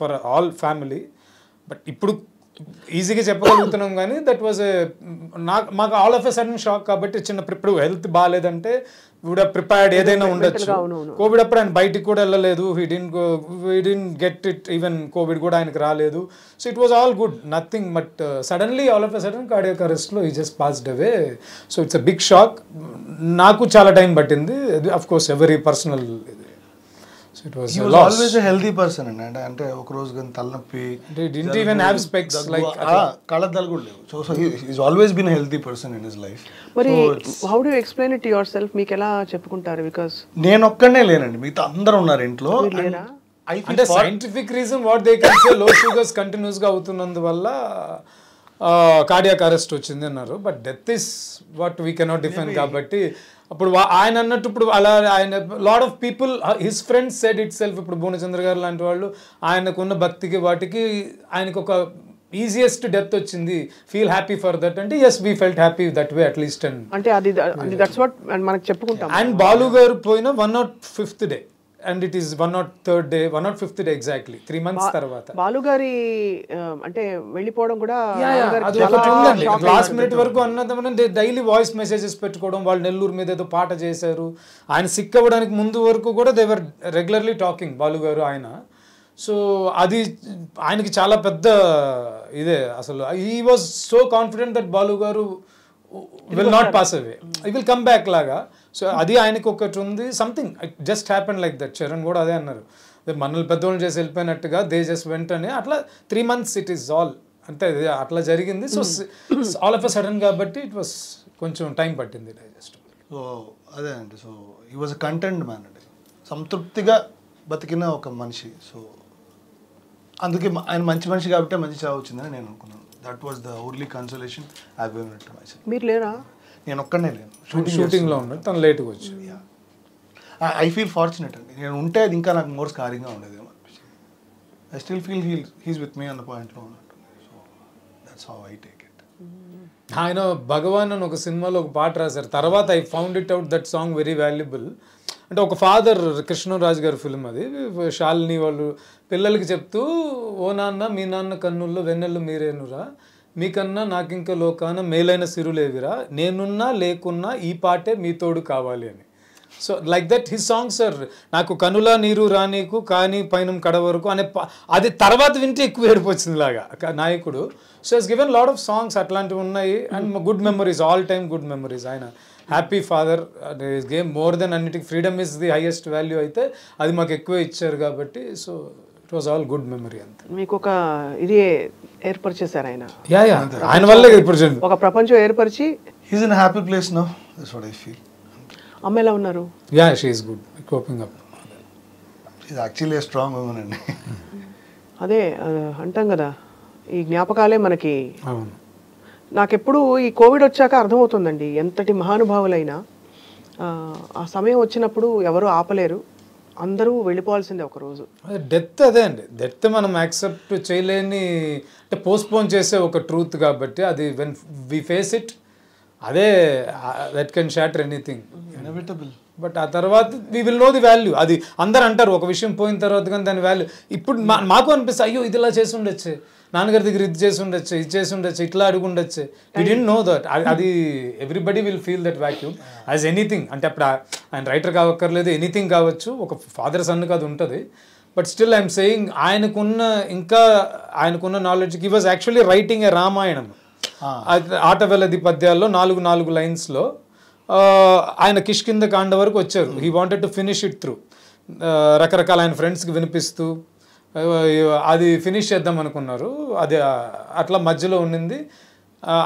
for all family but ఇప్పుడు ఈజీగా చెప్పగలుగుతున్నాం కానీ దట్ వాజ్ నాకు మాకు all of a sudden shock కాబట్టి చిన్న ఇప్పుడు హెల్త్ బాగాలేదంటే వుడ్ హ్యావ్ ప్రిపేర్డ్ ఏదైనా ఉండొచ్చు కోవిడ్ అప్పుడు ఆయన బయటికి కూడా వెళ్ళలేదు he didn't he didn't get it even Covid కూడా ఆయనకు రాలేదు so it was all good nothing but suddenly all of a sudden cardiac అరెస్ట్లో he just passed away so it's a big shock నాకు చాలా టైం పట్టింది అఫ్ కోర్స్ ఎవరీ పర్సనల్ ఇది It was, he was always a healthy person and and ante oka roju gan talnappi he didn't even have specs like kala dalgudle so he he's always been a healthy person in his life but so how do you explain it to yourself meek ela cheppukuntaru because nenu okkane lenandi meeta andaru unnaru intlo I think the scientific reason what they can say low sugars continuous ga avutunnandu valla cardiac arrest వచ్చింది అన్నారు but death is what we cannot define కాబట్టి అప్పుడు ఆయన అన్నట్టు ఇప్పుడు అలా ఆయన lot of people his friends said itself ఇప్పుడు భువనచంద్ర గారు లాంటి వాళ్ళు ఆయనకున్న భక్తికి వాటికి ఆయనకు ఒక ఈజియెస్ట్ డెత్ వచ్చింది ఫీల్ హ్యాపీ ఫర్ దట్ అంటే yes we felt happy that way at least and అంటే అది దట్స్ వాట్ మనకు చెప్పుకుంటాం అండ్ బాలు గారు పోయిన one not fifth day and it is one oh third day one oh fifth day exactly three months tarvata balu gari ante velli podam kuda adu okati undandi last minute varaku annadamana daily voice messages pettukodam vallu nellur meeda edo paata chesaru ayana sick avvadaniki mundu varaku kuda they were regularly talking balu garu ayana so adi ayaniki chaala pedda ide asalu he was so confident that balu garu will not pass away he will come back laga so అది ఆయనకు ఒకటి ఉంది something just happen like that Charan కూడా అదే అన్నారు మనల్ని పెద్దోళ్ళు చేసి వెళ్ళిపోయినట్టుగా దే జస్ట్ వెంటనే అట్లా three months it is all అంటే అట్లా జరిగింది so all of a sudden కాబట్టి ఇట్ వాస్ కొంచెం టైం పట్టింది డైజెస్ట్ సో అదే అండి so he was a content man అండి సంతృప్తిగా బతికిన ఒక మనిషి సో అందుకే ఆయన మంచి మనిషి కాబట్టి మంచి చావు వచ్చిందని నేను అనుకున్నాను that was the only consolation I have given to myself మీరు లేరా నేను ఒక్కనే లేను షూటింగ్ షూటింగ్లో ఉన్నాను తను లేట్గా వచ్చి ఐ ఫీల్ ఫార్చునేట్ అండి నేను ఉంటే అది ఇంకా నాకు మోర్ స్కారింగ్గా ఉండేదేమో అనిపించింది I still feel he he's with me అన్న పాయింట్లో ఉన్నట్టుంది so that's how I take it ఆయన భగవాన్ అని ఒక సినిమాలో ఒక పాట రాశారు తర్వాత I found it out that song very valuable అంటే ఒక ఫాదర్ కృష్ణరాజు గారి ఫిల్మ్ అది శాలిని వాళ్ళు పిల్లలకి చెప్తూ ఓ నాన్న మీ నాన్న కన్నుల్లో వెన్నెళ్ళు మీరేనురా మీకన్నా నాకింక లోకాన మేలైన సిరులేవిరా నేనున్నా లేకున్నా ఈ పాటే మీ తోడు కావాలి అని so like that his songs sir నాకు కనుల నీరు రానీకు కానీ పైన కడ వరకు అనే అది తర్వాత వింటే ఎక్కువ ఏడిపోతుంది లాగా నాయకుడు so is given lot of songs అట్లాంటివి ఉన్నాయి and good memories all time good memories ఆయన happy father is game more then అన్నిటికీ freedom is the highest value అయితే అది మాకు ఎక్కువ ఇచ్చారు కాబట్టి so it was all good memory అంతే మీకు ఒక ఇది ఏర్పరిచేశారు ఆయన యా యా ఆయన వల్లే ఏర్పరిచారు ఒక ప్రపంచం ఏర్పరిచి he is in happy place now that's what I feel అమ్మ ఎలా ఉన్నారు yeah she is good coping up she is actually a strong woman అండి అదే అంటాం కదా ఈ జ్ఞాపకాలే మనకి అవును నాకు ఎప్పుడు ఈ కోవిడ్ వచ్చాక అర్థమవుతుందండి, ఎంతటి మహానుభావులైనా ఆ సమయం వచ్చినప్పుడు ఎవరు ఆపలేరు, అందరూ వెళ్ళిపోవాల్సిందే ఒకరోజు. డెత్ అదే అండి, డెత్ మనం యాక్సెప్ట్ చేయలేని, అంటే పోస్ట్పోన్ చేసే ఒక ట్రూత్ కాబట్టి అది వెన్ వి ఫేస్ ఇట్ అదే that can shatter anything inevitable. But ఆ తర్వాత we will know the value. అది అందరు అంటారు ఒక విషయం పోయిన తర్వాత కానీ దాని వాల్యూ ఇప్పుడు మాకు అనిపిస్తుంది, అయ్యో ఇది ఇలా చేసి ఉండొచ్చే, నాన్నగారి దగ్గర ఇది చేసి ఉండొచ్చు, ఇది చేసి ఉండొచ్చు, ఇట్లా అడుగు ఉండొచ్చు. We didn't know that. అది everybody will feel that vacuum as anything. అంటే అప్పుడు ఆయన రైటర్ కావక్కర్లేదు, ఎనీథింగ్ కావచ్చు, ఒక ఫాదర్ సన్కి అది ఉంటుంది. బట్ స్టిల్ ఐఎమ్ సెయింగ్ ఆయనకున్న ఇంకా ఆయనకున్న నాలెడ్జ్కి he was actually writing a Ramayanam. ఆటవెలది పద్యాల్లో నాలుగు నాలుగు లైన్స్లో ఆయన కిష్కింద కాండ వరకు వచ్చారు. He wanted to finish it through. రకరకాల ఆయన ఫ్రెండ్స్కి వినిపిస్తూ అది ఫినిష్ చేద్దాం అనుకున్నారు. అది అట్లా మధ్యలో ఉండింది.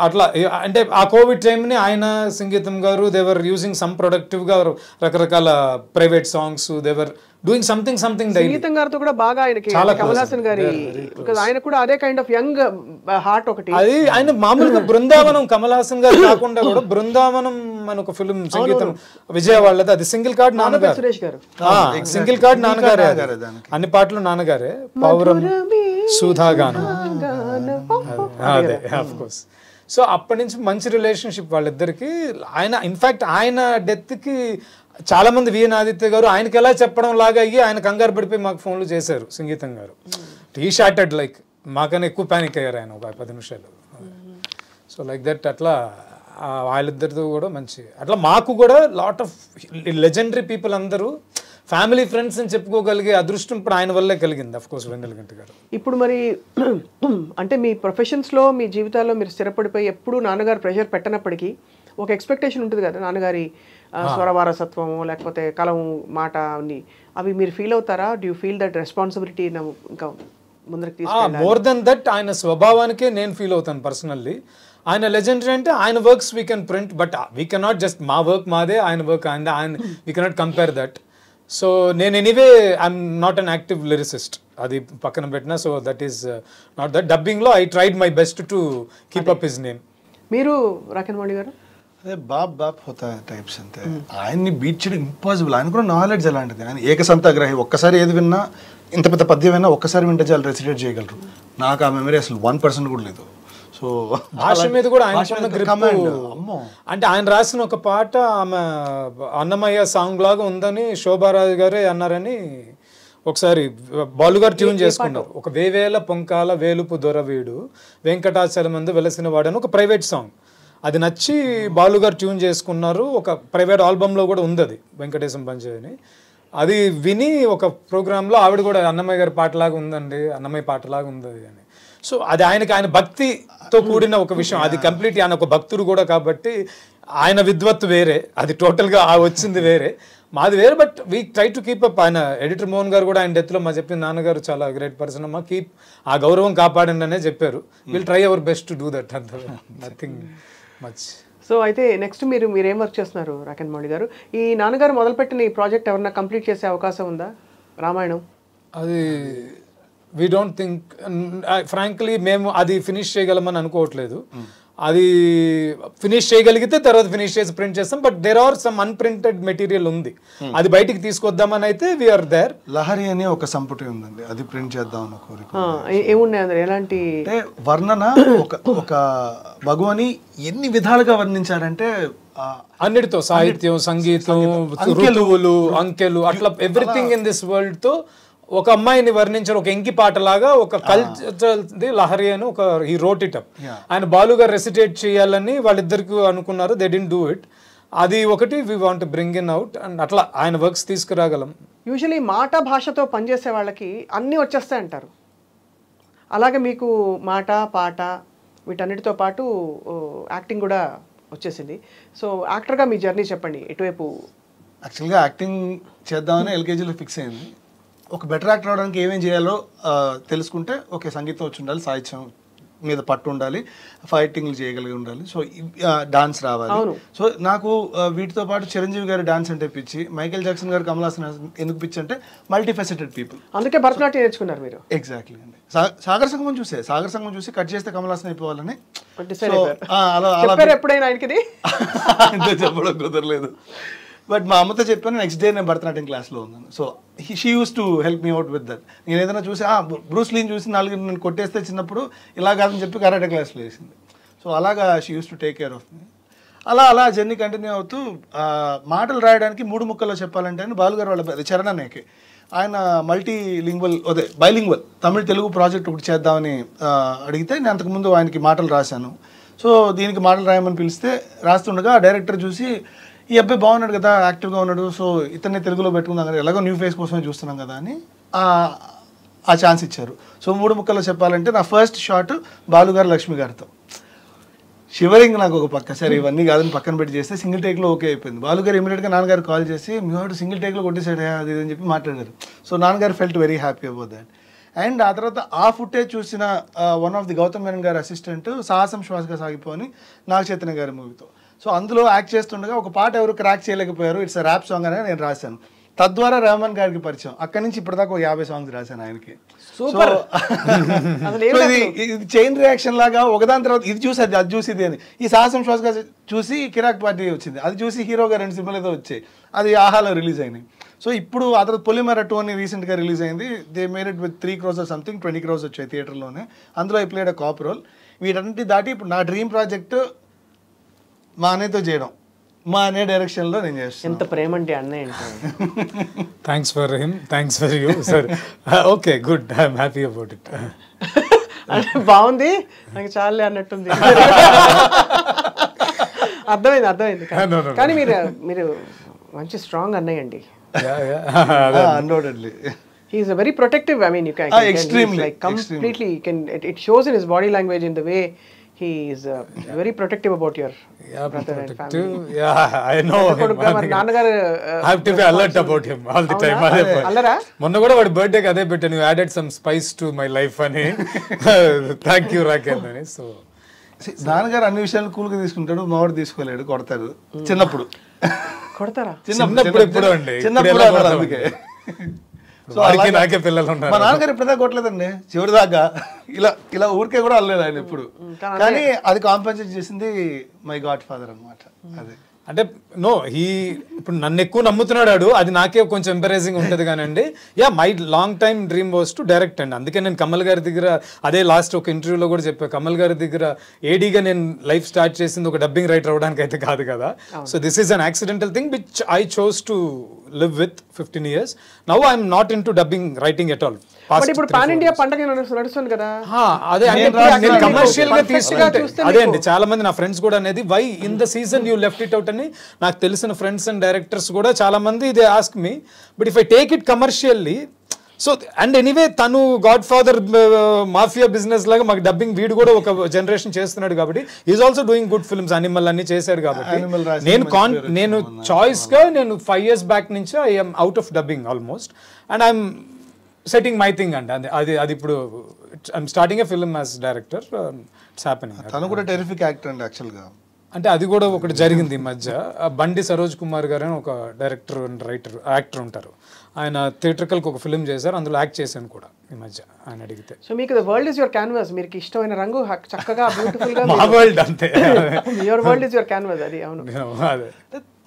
అట్లా అంటే ఆ కోవిడ్ టైంని ఆయన సంగీతం గారు దేవర్ యూజింగ్ సమ్ ప్రొడక్టివ్గా రకరకాల private songs, they were doing something something సంగీతం గారితో కూడా బాగా ఆయనకి, కమల్ హాసన్ గారి ఆయన కూడా అదే కైండ్ ఆఫ్ యంగ్ హార్ట్ ఒకటి. అది ఆయన మామూలుగా బృందావనం కమల్ హాసన్ గారు కాకుండా కూడా బృందావనం అని ఒక ఫిలిం సంగీతం విజయవాడలో, అది సింగిల్ కార్డ్ నాన్నగారు, సురేష్ గారు సింగిల్ కార్డ్ నాన్నగారే, అన్ని పాటలు నాన్నగారే. పౌరం సుధాగానం అదే ఆఫ్ కోర్స్. సో అప్పటి నుంచి మంచి రిలేషన్షిప్ వాళ్ళిద్దరికి. ఆయన ఇన్ఫ్యాక్ట్ ఆయన డెత్కి చాలామంది వీఎన్ ఆదిత్య గారు ఆయనకి ఎలా చెప్పడం లాగా అయ్యి ఆయన కంగారు పడిపోయి మాకు ఫోన్లు చేశారు సంగీతం గారు. హీ షాటెడ్ లైక్, మాకన్నా ఎక్కువ ప్యానిక్ అయ్యారు ఆయన ఒక పది నిమిషాలు. సో లైక్ దట్ అట్లా వాళ్ళిద్దరితో కూడా మంచి అట్లా మాకు కూడా లాట్ ఆఫ్ లెజెండరీ పీపుల్ అందరూ ఫ్యామిలీ ఫ్రెండ్స్ అని చెప్పుకోగలిగే అదృష్టం ఇప్పుడు ఆయన వల్లే కలిగింది. ఆఫ్ కోర్స్ వెన్నెలకంటి గారు. ఇప్పుడు మరి అంటే మీ ప్రొఫెషన్స్లో మీ జీవితాల్లో మీరు స్థిరపడిపోయి ఎప్పుడు నాన్నగారు ప్రెషర్ పెట్టనప్పటికీ ఒక ఎక్స్పెక్టేషన్ ఉంటుంది కదా, నాన్నగారి స్వరవారసత్వము లేకపోతే కలం మాట అని, అవి మీరు ఫీల్ అవుతారా? Do you feel that responsibility? ఇంకా ముందరికి మోర్ దెన్ దట్ ఆయన స్వభావానికే నేను ఫీల్ అవుతాను పర్సనల్లీ. ఆయన లెజెండరీ అంటే ఆయన works we can print, but we cannot just మా వర్క్ మాదే, ఆయన వర్క్ ఆయన ఆయన we cannot compare that. So నేను anyway I'm not an active lyricist, అది పక్కన పెట్టినా. So that is not that. డబ్బింగ్లో I tried my best to keep up his name. మీరు రాకెన్ మౌళి గారు అదే బాబ్ బాబ్ హోతా టైప్స్ అంతే. ఆయన్ని బీట్ చేయడం ఇంపాసిబుల్. ఆయన కూడా నాలెడ్జ్ అలాంటిది. ఆయన ఏకసంతాగ్రహి, ఒక్కసారి ఏది విన్నా, ఇంత పెద్ద పద్యం అయినా ఒక్కసారి వింటే చాలా రెసిటేట్ చేయగలరు. నాకు ఆ మెమరీ అసలు వన్ పర్సెంట్ కూడా లేదు. సో భాష మీద కూడా ఆయన గ్రిప్. అంటే ఆయన రాసిన ఒక పాట ఆమె అన్నమయ్య సాంగ్ లాగా ఉందని శోభారాజు గారే అన్నారని ఒకసారి బాలుగారు ట్యూన్ చేసుకున్నారు. ఒక వేవేల పొంకాల వేలుపు దొరవీడు వెంకటాచల మందు వెలసిన వాడని ఒక ప్రైవేట్ సాంగ్, అది నచ్చి బాలుగారు ట్యూన్ చేసుకున్నారు. ఒక ప్రైవేట్ ఆల్బంలో కూడా ఉంది అది, వెంకటేశం పంచాయని. అది విని ఒక ప్రోగ్రాంలో ఆవిడ కూడా అన్నమయ్య గారి పాటలాగా ఉందండి, అన్నమయ్య పాటలాగా ఉంది అని. సో అది ఆయనకి ఆయన భక్తితో కూడిన ఒక విషయం. అది కంప్లీట్ ఆయన ఒక భక్తుడు కూడా కాబట్టి ఆయన విద్వత్తు వేరే, అది టోటల్గా వచ్చింది వేరే, మాది వేరే. But we try to keep up. ఆయన ఎడిటర్ మోహన్ గారు కూడా ఆయన డెత్లో మా చెప్పిన నాన్నగారు చాలా గ్రేట్ పర్సన్ అమ్మా, కీప్ ఆ గౌరవం కాపాడండి అనే చెప్పారు. Will try our best to do that. అంత నథింగ్ మచ్. సో అయితే నెక్స్ట్ మీరు మీరేం వర్క్ చేస్తున్నారు రాకెన్ మౌళి గారు? ఈ నాన్నగారు మొదలుపెట్టిన ఈ ప్రాజెక్ట్ ఎవరన్నా కంప్లీట్ చేసే అవకాశం ఉందా? రామాయణం అది వీ డోంట్ థింక్, ఫ్రాంక్లీ మేము అది ఫినిష్ చేయగలమని అనుకోవట్లేదు. అది ఫినిష్ చేయగలిగితే తర్వాత ఫినిష్ చేసి ప్రింట్ చేస్తాం. But there are some unprinted material ఉంది, అది బయటికి తీసుకొద్దామని అయితే వీఆర్ దేర్. లహరి అనే ఒక సంపుటి ఉందండి, అది ప్రింట్ చేద్దాం అన్న కోరిక. ఏమున్నాయి ఎలాంటి వర్ణన, ఒక భగవాని ఎన్ని విధాలుగా వర్ణించారంటే అన్నిటితో, సాహిత్యం, సంగీతం, ఋతువులు, అంకెలు, అట్లా ఎవ్రీథింగ్ ఇన్ దిస్ వరల్డ్ తో ఒక అమ్మాయిని వర్ణించారు. ఒక ఎంకి పాటలాగా ఒక కల్చరల్ది లహరి అని ఒక హీ రోట్ ఇట్ అప్. ఆయన బాలుగా రెసిటేట్ చేయాలని వాళ్ళిద్దరికి అనుకున్నారు, దే డిడ్ంట్ డూ ఇట్. అది ఒకటి we want to bring in out and అట్లా ఆయన వర్క్స్ తీసుకురాగలం. యూజువలీ మాట భాషతో పనిచేసే వాళ్ళకి అన్నీ వచ్చేస్తాయి అంటారు, అలాగే మీకు మాట పాట వీటన్నిటితో పాటు యాక్టింగ్ కూడా వచ్చేసింది. సో యాక్టర్గా మీ జర్నీ చెప్పండి ఎటువైపు? యాక్చువల్గా యాక్టింగ్ చేద్దామని ఎల్కేజీలో ఫిక్స్ అయింది. ఒక బెటర్ యాక్టర్ అవడానికి ఏమేం చేయాలో తెలుసుకుంటే ఓకే, సంగీతం వచ్చి ఉండాలి, సాహిత్యం మీద పట్టు ఉండాలి, ఫైటింగ్లు చేయగలిగి ఉండాలి, సో డాన్స్ రావాలి. సో నాకు వీటితో పాటు చిరంజీవి గారి డాన్స్ అంటే పిచ్చి, మైకేల్ జాక్సన్ గారు కమల్ హాసన్ ఎందుకు పిచ్చి అంటే మల్టీఫెసిటెడ్ పీపుల్, అందుకే భరతనాట్యం నేర్చుకున్నారు మీరు. ఎగ్జాక్ట్లీ అండి, సాగర్ సంఘం చూసే సాగర్ సంఘం చూసి కట్ చేస్తే కమల్ హాసన్ అయిపోవాలని ఎప్పుడైనా ఆయనకి అంతే చెప్పడం కుదరలేదు. బట్ మా అమ్మతో చెప్పాను, నెక్స్ట్ డే నేను భరతనాట్యం క్లాస్లో ఉన్నాను. So she use to help me out with that. నేను ఏదైనా చూసి బ్రూస్లీని చూసి నాలుగు నేను కొట్టేస్తే చిన్నప్పుడు ఇలా కాదని చెప్పి కరాటే క్లాస్లో వేసింది. సో అలాగా she use to take care of me. అలా అలా జర్నీ కంటిన్యూ అవుతూ మాటలు రాయడానికి మూడు ముక్కల్లో చెప్పాలంటే అని బాలుగారు వాళ్ళ చరణానికి ఆయన మల్టీ లింగ్వల్ అదే బైలింగ్వల్ తమిళ తెలుగు ప్రాజెక్ట్ ఒకటి చేద్దామని అడిగితే నేను అంతకుముందు ఆయనకి మాటలు రాశాను. సో దీనికి మాటలు రాయమని పిలిస్తే రాస్తుండగా డైరెక్టర్ చూసి ఈ అబ్బాయి బాగున్నాడు కదా, యాక్టివ్గా ఉన్నాడు, సో ఇతనే తెలుగులో పెట్టుకుందాం కదా, ఎలాగో న్యూ ఫేస్ కోసమే చూస్తున్నాం కదా అని ఆ ఛాన్స్ ఇచ్చారు. సో మూడు ముక్కల్లో చెప్పాలంటే నా ఫస్ట్ షాట్ బాలుగారు లక్ష్మి గారితో షివరింగ్ నాకు ఒక పక్క, సరే ఇవన్నీ కాదని పక్కన పెట్టి చేస్తే సింగిల్ టేక్లో ఓకే అయిపోయింది. బాలుగారు ఇమీడియట్గా నాన్నగారు కాల్ చేసి మీవాడు సింగిల్ టేక్లో కొట్టేసాడు అది అని చెప్పి మాట్లాడారు. సో నాన్నగారు felt very happy about that. And ఆ తర్వాత ఆ ఫుటేజ్ చూసిన one of the Gautham Menon గారి అసిస్టెంట్ సాహసం శ్వాసగా సాగిపోని నాగచైతన్య గారి మూవీతో, సో అందులో యాక్ట్ చేస్తుండగా ఒక పాట ఎవరు క్రాక్ చేయలేకపోయారు, ఇట్స్ ర్యాప్ సాంగ్ అని నేను రాశాను. తద్వారా రెహమాన్ గారికి పరిచయం. అక్కడి నుంచి ఇప్పటిదాకా ఒక యాభై సాంగ్స్ రాశాను ఆయనకి. సూపర్, ఇది చైన్ రియాక్షన్ లాగా ఒకదాని తర్వాత ఇది చూసి అది అది చూసి ఇది అని ఈ సాహసం శ్వాసగా చూసి కిరాక్ పార్టీ వచ్చింది, అది చూసి హీరోగా రెండు సింపుల్ ఏదో వచ్చాయి, అది ఆహాలో రిలీజ్ అయినాయి. సో ఇప్పుడు ఆ తర్వాత పొలిమేర టూ అని రీసెంట్గా రిలీజ్ అయింది, they made it with three crores or something twenty crores వచ్చాయి థియేటర్లోనే, అందులో I played a cop role. వీటన్నిటి దాటి ఇప్పుడు నా డ్రీమ్ ప్రాజెక్టు మా అన్నయ్యతో చేయడం, మా అన్నయ్య డైరెక్షన్లో నేను చేస్తాను. ఎంత ప్రేమ అంటే అన్నయ్య. Thanks for him, thanks for you sir. Okay good, I'm happy about it. అంటే బాగుంది నాకు చాలే అన్నట్టుంది. అర్థమైంది అర్థమైంది కానీ మీరు మీరు మంచి స్ట్రాంగ్ అన్నయ్య అండి. He is a very protective, I mean you can, can extremely like completely extremely. Can it, it shows in his body language, in the way he is uh, yeah. very protective about your yeah, brother protective. And family. Yeah, I know him. I have to be alert about him all the time. Allara monna kuda vadi birthday ki adhe bettanu, you added some spice to my life ani. Thank you Rakendu ani. So నాన్నగారు అన్ని విషయాలు కూల్గా తీసుకుంటాడు, మావాడు తీసుకోలేడు, కొడతారు చిన్నప్పుడు. కొడతారా చిన్నప్పుడు? ఎప్పుడు అండి చిన్నప్పుడు అందుకే. సో నాకే పిల్లలు ఉన్నారు. మా నాన్నగారు ఇప్పుడుదాకా కొట్టలేదండి, చివరిదాకా ఇలా ఇలా ఊరికే కూడా అల్లలేదు ఆయన ఎప్పుడు, కానీ అది కాంపెన్సేట్ చేసింది మై గాడ్ ఫాదర్ అనమాట. అదే అంటే నో హీ ఇప్పుడు నన్ను ఎక్కువ నమ్ముతున్నాడు, అది నాకే కొంచెం ఎంబరేజింగ్ ఉంటుంది కానీ అండి. Yeah my long time dream was to direct అండి, అందుకే నేను కమల్ గారి దగ్గర అదే లాస్ట్ ఒక ఇంటర్వ్యూలో కూడా చెప్పాను, కమల్ గారి దగ్గర ఏడీగా నేను లైఫ్ స్టార్ట్ చేసింది ఒక డబ్బింగ్ రైటర్ అవడానికి అయితే కాదు కదా. So this is an accidental thing which I chose to live with fifteen years. Now I am not into dubbing writing at all. But ఇప్పుడు pan India పండగ నడుస్తుంది కదా, అదే అంటే కమర్షియల్ గా తీసుకుంటే అదే అండి. చాలా మంది నా ఫ్రెండ్స్ కూడా అనేది why in the season you left it out అని నాకు తెలిసిన ఫ్రెండ్స్ అండ్ డైరెక్టర్స్ కూడా చాలా మంది they ask me, but if I take it commercially so and anyway తను గాడ్ ఫాదర్ మాఫియా బిజినెస్ లాగా మాకు డబ్బింగ్ వీడు కూడా ఒక జనరేషన్ చేస్తున్నాడు కాబట్టి is also doing good films, Animal అన్ని చేశాడు కాబట్టి నేను కాన్ నేను చాయిస్గా నేను ఫైవ్ ఇయర్స్ బ్యాక్ నుంచి I'm out of dubbing almost and I'm setting my thing అండి. అది అది అది ఇప్పుడు I'm starting a film as director, it's happening. తను కూడా టెరిఫిక్ యాక్టర్ అండి యాక్చువల్గా, అంటే అది కూడా ఒకటి జరిగింది ఈ మధ్య. బండి సరోజ్ కుమార్ గారు అని ఒక డైరెక్టర్ అండ్ రైటర్ యాక్టర్ ఉంటారు, ఆయన థియేటర్కల్కి ఒక ఫిల్మ్ చేశారు, అందులో యాక్ట్ చేశాను కూడా ఈ మధ్య ఆయన అడిగితే. సో మీకు the world is your canvas, మీకు ఇష్టమైన రంగు చక్కగా బ్యూటిఫుల్ గా మా వరల్డ్ అంతే, your world is your canvas. అది అవును అదే.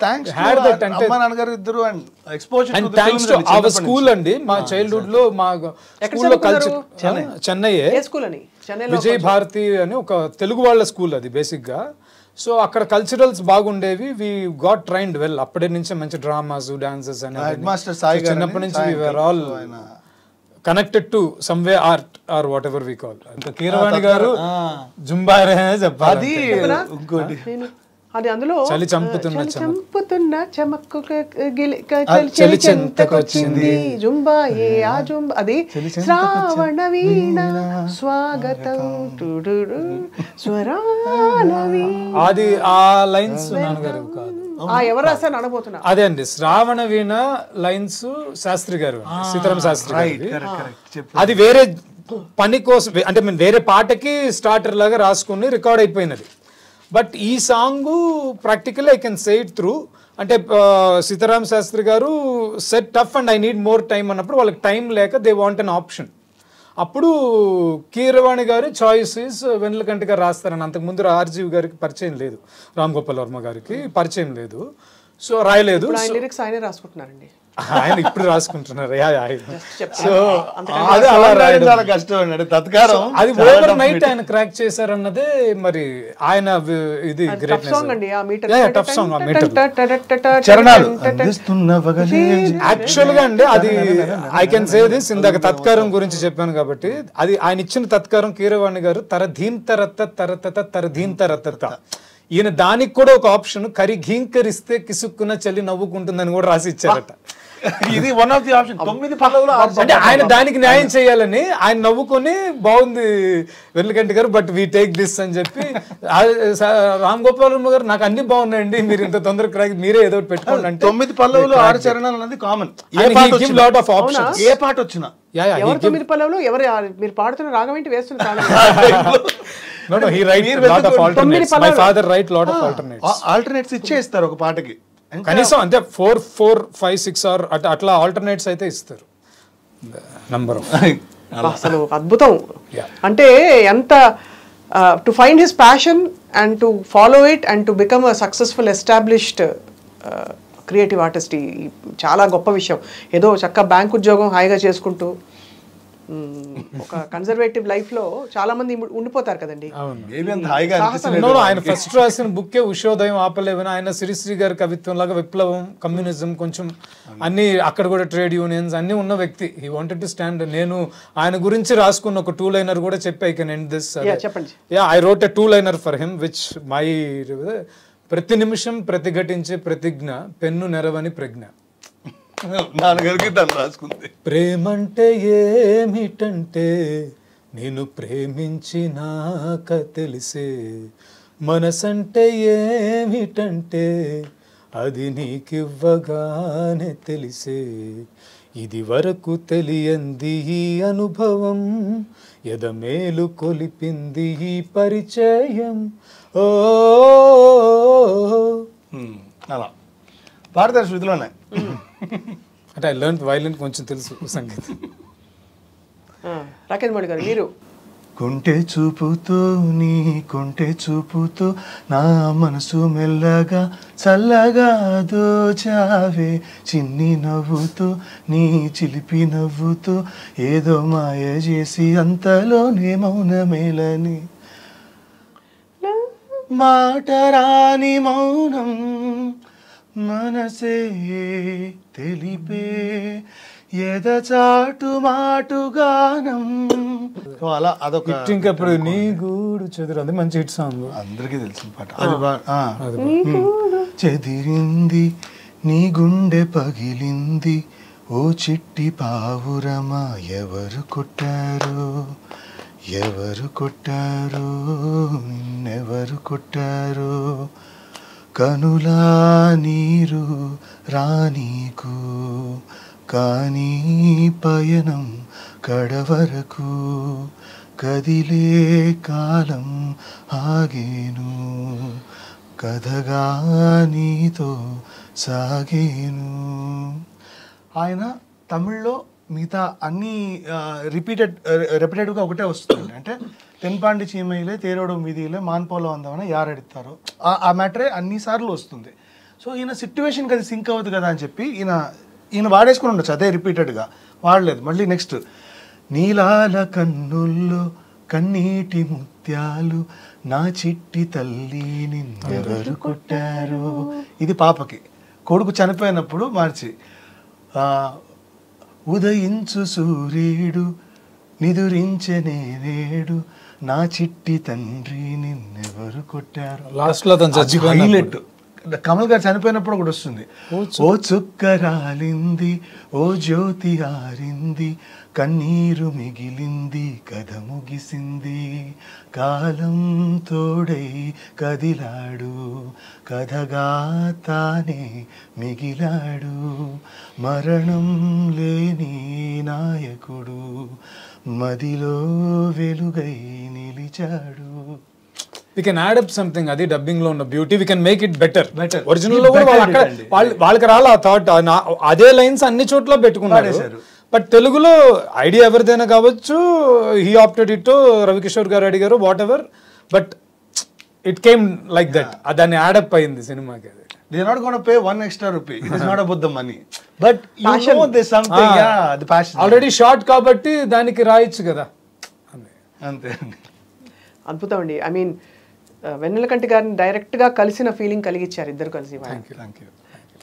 థాంక్స్ టు అమ్మ నాన్నగారు ఇద్దరు and exposure to the things to our school అండి. మా చైల్డ్ హుడ్ లో మా స్కూల్లో కల్చర్ చెన్నై ఏ స్కూల్ అని, చెన్నైలో విజయ భారతి అని ఒక తెలుగు వాళ్ళ స్కూల్ అది బేసిక్ గా. సో అక్కడ కల్చరల్స్ బాగుండేవి, వి గాట్ ట్రైన్డ్ వెల్. అప్పటి నుంచి మంచి డ్రామాస్ డాన్సెస్ అనేది చిన్నప్పటి నుంచి we were all connected to some way art or what ever we call. Keeravani garu Jumbare చెప్పాలి, అది అందులో చలి చంపుతున్న చంపుతున్న చమక్కు చలి చెంతకొచ్చింది జుంబాయే ఆ జుంబా, అది శ్రావణ వీణ స్వాగతం టుడుడు స్వరాల వీణ, అది ఆ లైన్స్ నాన్నగారు కాదు ఎవరు రాశారు అనబోతున్నా. అదే అండి శ్రావణ వీణ లైన్స్ శాస్త్రి గారు, సీతారాం శాస్త్రి గారు. అది వేరే పని కోసం అంటే నేను వేరే పాటకి స్టార్టర్ లాగా రాసుకుని రికార్డ్ అయిపోయినది. బట్ ఈ song practical I can say it through. అంటే సీతారాం శాస్త్రి గారు set tough and I need more time అన్నప్పుడు వాళ్ళకి టైం లేక దే వాంట్ అన్ ఆప్షన్. అప్పుడు కీరవాణి గారి చాయిసెస్ వెన్నెలకంటి గారు రాస్తారని, అంతకుముందు ఆర్జీవి గారికి పరిచయం లేదు, రామ్ గోపాల్ వర్మ గారికి పరిచయం లేదు, సో రాయలేదు. లిరిక్స్ ఆయనే రాసుకుంటున్నారండి, ఆయన ఇప్పుడు రాసుకుంటున్నారు. సో అది అలా రాయడం కష్టం అండి, తత్కారం అది ఓవర్ నైట్ ఆయన క్రాక్ చేశారన్నదే మరి ఆయన ఇది గ్రేట్ సాంగ్ అండి. ఆ మీటర్ టఫ్ సాంగ్, ఆ మీటర్ చరణాలు యాక్చువల్ గా అండి అది ఐ కెన్ సే దిస్. ఇందాక తత్కారం గురించి చెప్పాను కాబట్టి అది ఆయన ఇచ్చిన తత్కారం కీరవాణి గారు తరధీంతరత తరతత తరధీంతరత. ఈయన దానికి కూడా ఒక ఆప్షన్ కరిఘీంకరిస్తే కిసుక్కున చలి నవ్వుకుంటుందని కూడా రాసి ఇచ్చారట. ఇది వన్ ఆఫ్ ది ఆప్షన్. తొమ్మిది పల్లవులు అంటే ఆయన దానికి న్యాయం చేయాలని ఆయన నవ్వుకొని బాగుంది వెన్నెలకంటి గారు బట్ వీ టేక్ దిస్ అని చెప్పి, రామ్ గోపాల్ వర్మ గారు నాకు అన్ని బాగున్నాయండి మీరు ఇంత తొందరగా మీరే ఏదో పెట్టుకోండి అంటే తొమ్మిది పల్లవులు ఆరు చరణాలు అనేది కామన్. ఏ పాట వచ్చినా తొమ్మిది పల్లవులు ఎవరు మీరు పాడుతున్న రాగం ఏంటి వేస్తున్నారు. No, no, he writes a lot of alternates. My father writes a lot of alternates. Alternates ఇచ్చేస్తారు ఒక పాటకి కనీసం, అంటే four four five six or అట్లా ఆల్టర్నేట్స్ అయితే ఇస్తారు నంబర్. అసలు అద్భుతం అంటే ఎంత to find his passion and to follow it and to become a successful established creative artist చాలా గొప్ప విషయం. ఏదో చక్క బ్యాంక్ ఉద్యోగం హాయిగా చేసుకుంటూ ఒక కన్జర్వేటివ్ లైఫ్ లో చాలా మంది ఉండిపోతారు కదండి. ఆయన ఫస్ట్ రాసిన బుక్కే ఉషోదయం ఆపలేవని, ఆయన శ్రీశ్రీ గారి కవిత్వం లాగా విప్లవం కమ్యూనిజం కొంచెం అన్ని అక్కడ కూడా ట్రేడ్ యూనియన్స్ అన్ని ఉన్న వ్యక్తి. He wanted to stand. నేను ఆయన గురించి రాసుకున్న ఒక టూ లైనర్ కూడా చెప్పి I can end this. Yeah I wrote a two liner for him which my ప్రతి నిమిషం ప్రతిఘటించే ప్రతిజ్ఞ పెన్ను నెరవని ప్రజ్ఞ. నాన్నగారికి తను రాసుకుంది. ప్రేమంటే ఏమిటంటే నేను ప్రేమించినాక తెలిసే, మనసంటే ఏమిటంటే అది నీకివ్వగానే తెలిసే, ఇది వరకు తెలియంది ఈ అనుభవం, ఎదమేలు కొలిపింది ఈ పరిచయం. ఓ అలా పాడతారు శృతిలోనే అంటే ఐ లెర్న్ వైలెంట్ కొంచెం తెలుసు సంగీతం. రాకేంద్ర మౌళి గారు మీరు కొంటే చూపుతో నీ కొంటే చూపుతో నా మనసు మెల్లగా చల్లగా దోచావే, చిన్ని నవ్వుతో నీ చిలిపి నవ్వుతో ఏదో మాయ చేసి అంతలోనే మౌనమేలని మాటరాని మౌనం మనసే తెలిపే ఎదచాటు మాటుగానం. అలా అదొక హిట్. ఇంకెప్పుడు నీ గూడు చెదిరి అది మంచి హిట్ సాంగ్, అందరికీ తెలిసిన పాట అది. చెదిరింది నీ గుండె పగిలింది ఓ చిట్టి పావురమా, ఎవరు కొట్టారు ఎవరు కొట్టారు నిన్నెవరు కొట్టారు, కనులా నీరు రానీకు కానీ పయనం కడవరకు, కదిలే కాలం ఆగేను కథగా నీతో సాగేను. ఆయన తమిళ్లో మిగతా అన్నీ రిపీటెడ్ రిపీటెడ్గా ఒకటే వస్తుంది. అంటే తెన్పాండి చీమయిలే తేరోడం వీధిలే మాన్పోలో అందమని యారెడతారు ఆ మ్యాటరే అన్నిసార్లు వస్తుంది. సో ఈయన సిచ్యువేషన్కి అది సింక్ అవ్వదు కదా అని చెప్పి ఈయన ఈయన వాడేసుకుని ఉండొచ్చు, అదే రిపీటెడ్గా వాడలేదు. మళ్ళీ నెక్స్ట్ నీలాల కన్నుల్లో కన్నీటి ముత్యాలు నా చిట్టి తల్లి నిన్నెవరు కొట్టారు, ఇది పాపకి కొడుకు చనిపోయినప్పుడు మార్చి ఉదయించు సూర్యుడు నిదురించనే నేడు నా చిట్టి తండ్రి నిన్నెవరు కొట్టారు. లాస్ట్లో హైలైట్ కమల్ గారు చనిపోయినప్పుడు కూడా వస్తుంది. ఓ చుక్క రాలింది ఓ జ్యోతి ఆరింది కన్నీరు మిగిలింది కథ ముగిసింది, కాలం తోడై కదిలాడు కథగా తానే మిగిలాడు, మరణం లేని నాయకుడు Madilo Velugai Nilichadu. We can add up something, adi dubbing lo unna beauty, we can make it better. Better. Original lo kuda thought ade lines anni chotla pettukunnaru. But Telugu lo idea evaraina kavachu, he opted it to Ravikishore garu adigaru whatever, but it came like yeah. that. Adani add up in the cinema. They are not going to pay one extra rupee. It is not about the money. But passion. You know there is something, ah, yeah, the passion. Already short kabatti, daniki rayichu kada. Ante. Anputamandi, I mean, Vennelakanti garini direct ga kalisina feeling kaligicharu iddaru kalisi. Thank you, thank you.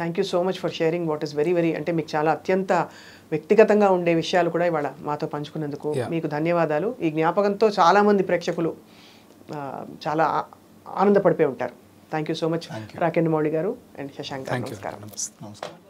Thank you so much for sharing what is very very ante meeku chaala atyanta వ్యక్తిగతంగా ఉండే విషయాలు కూడా ఇవాళ మాతో పంచుకున్నందుకు మీకు ధన్యవాదాలు. ఈ జ్ఞాపకంతో చాలా మంది ప్రేక్షకులు చాలా ఆనందపడిపోయి ఉంటారు. Thank you so much Rakendu Mouli గారు అండ్ శశాంక్ గారు. నమస్కారం.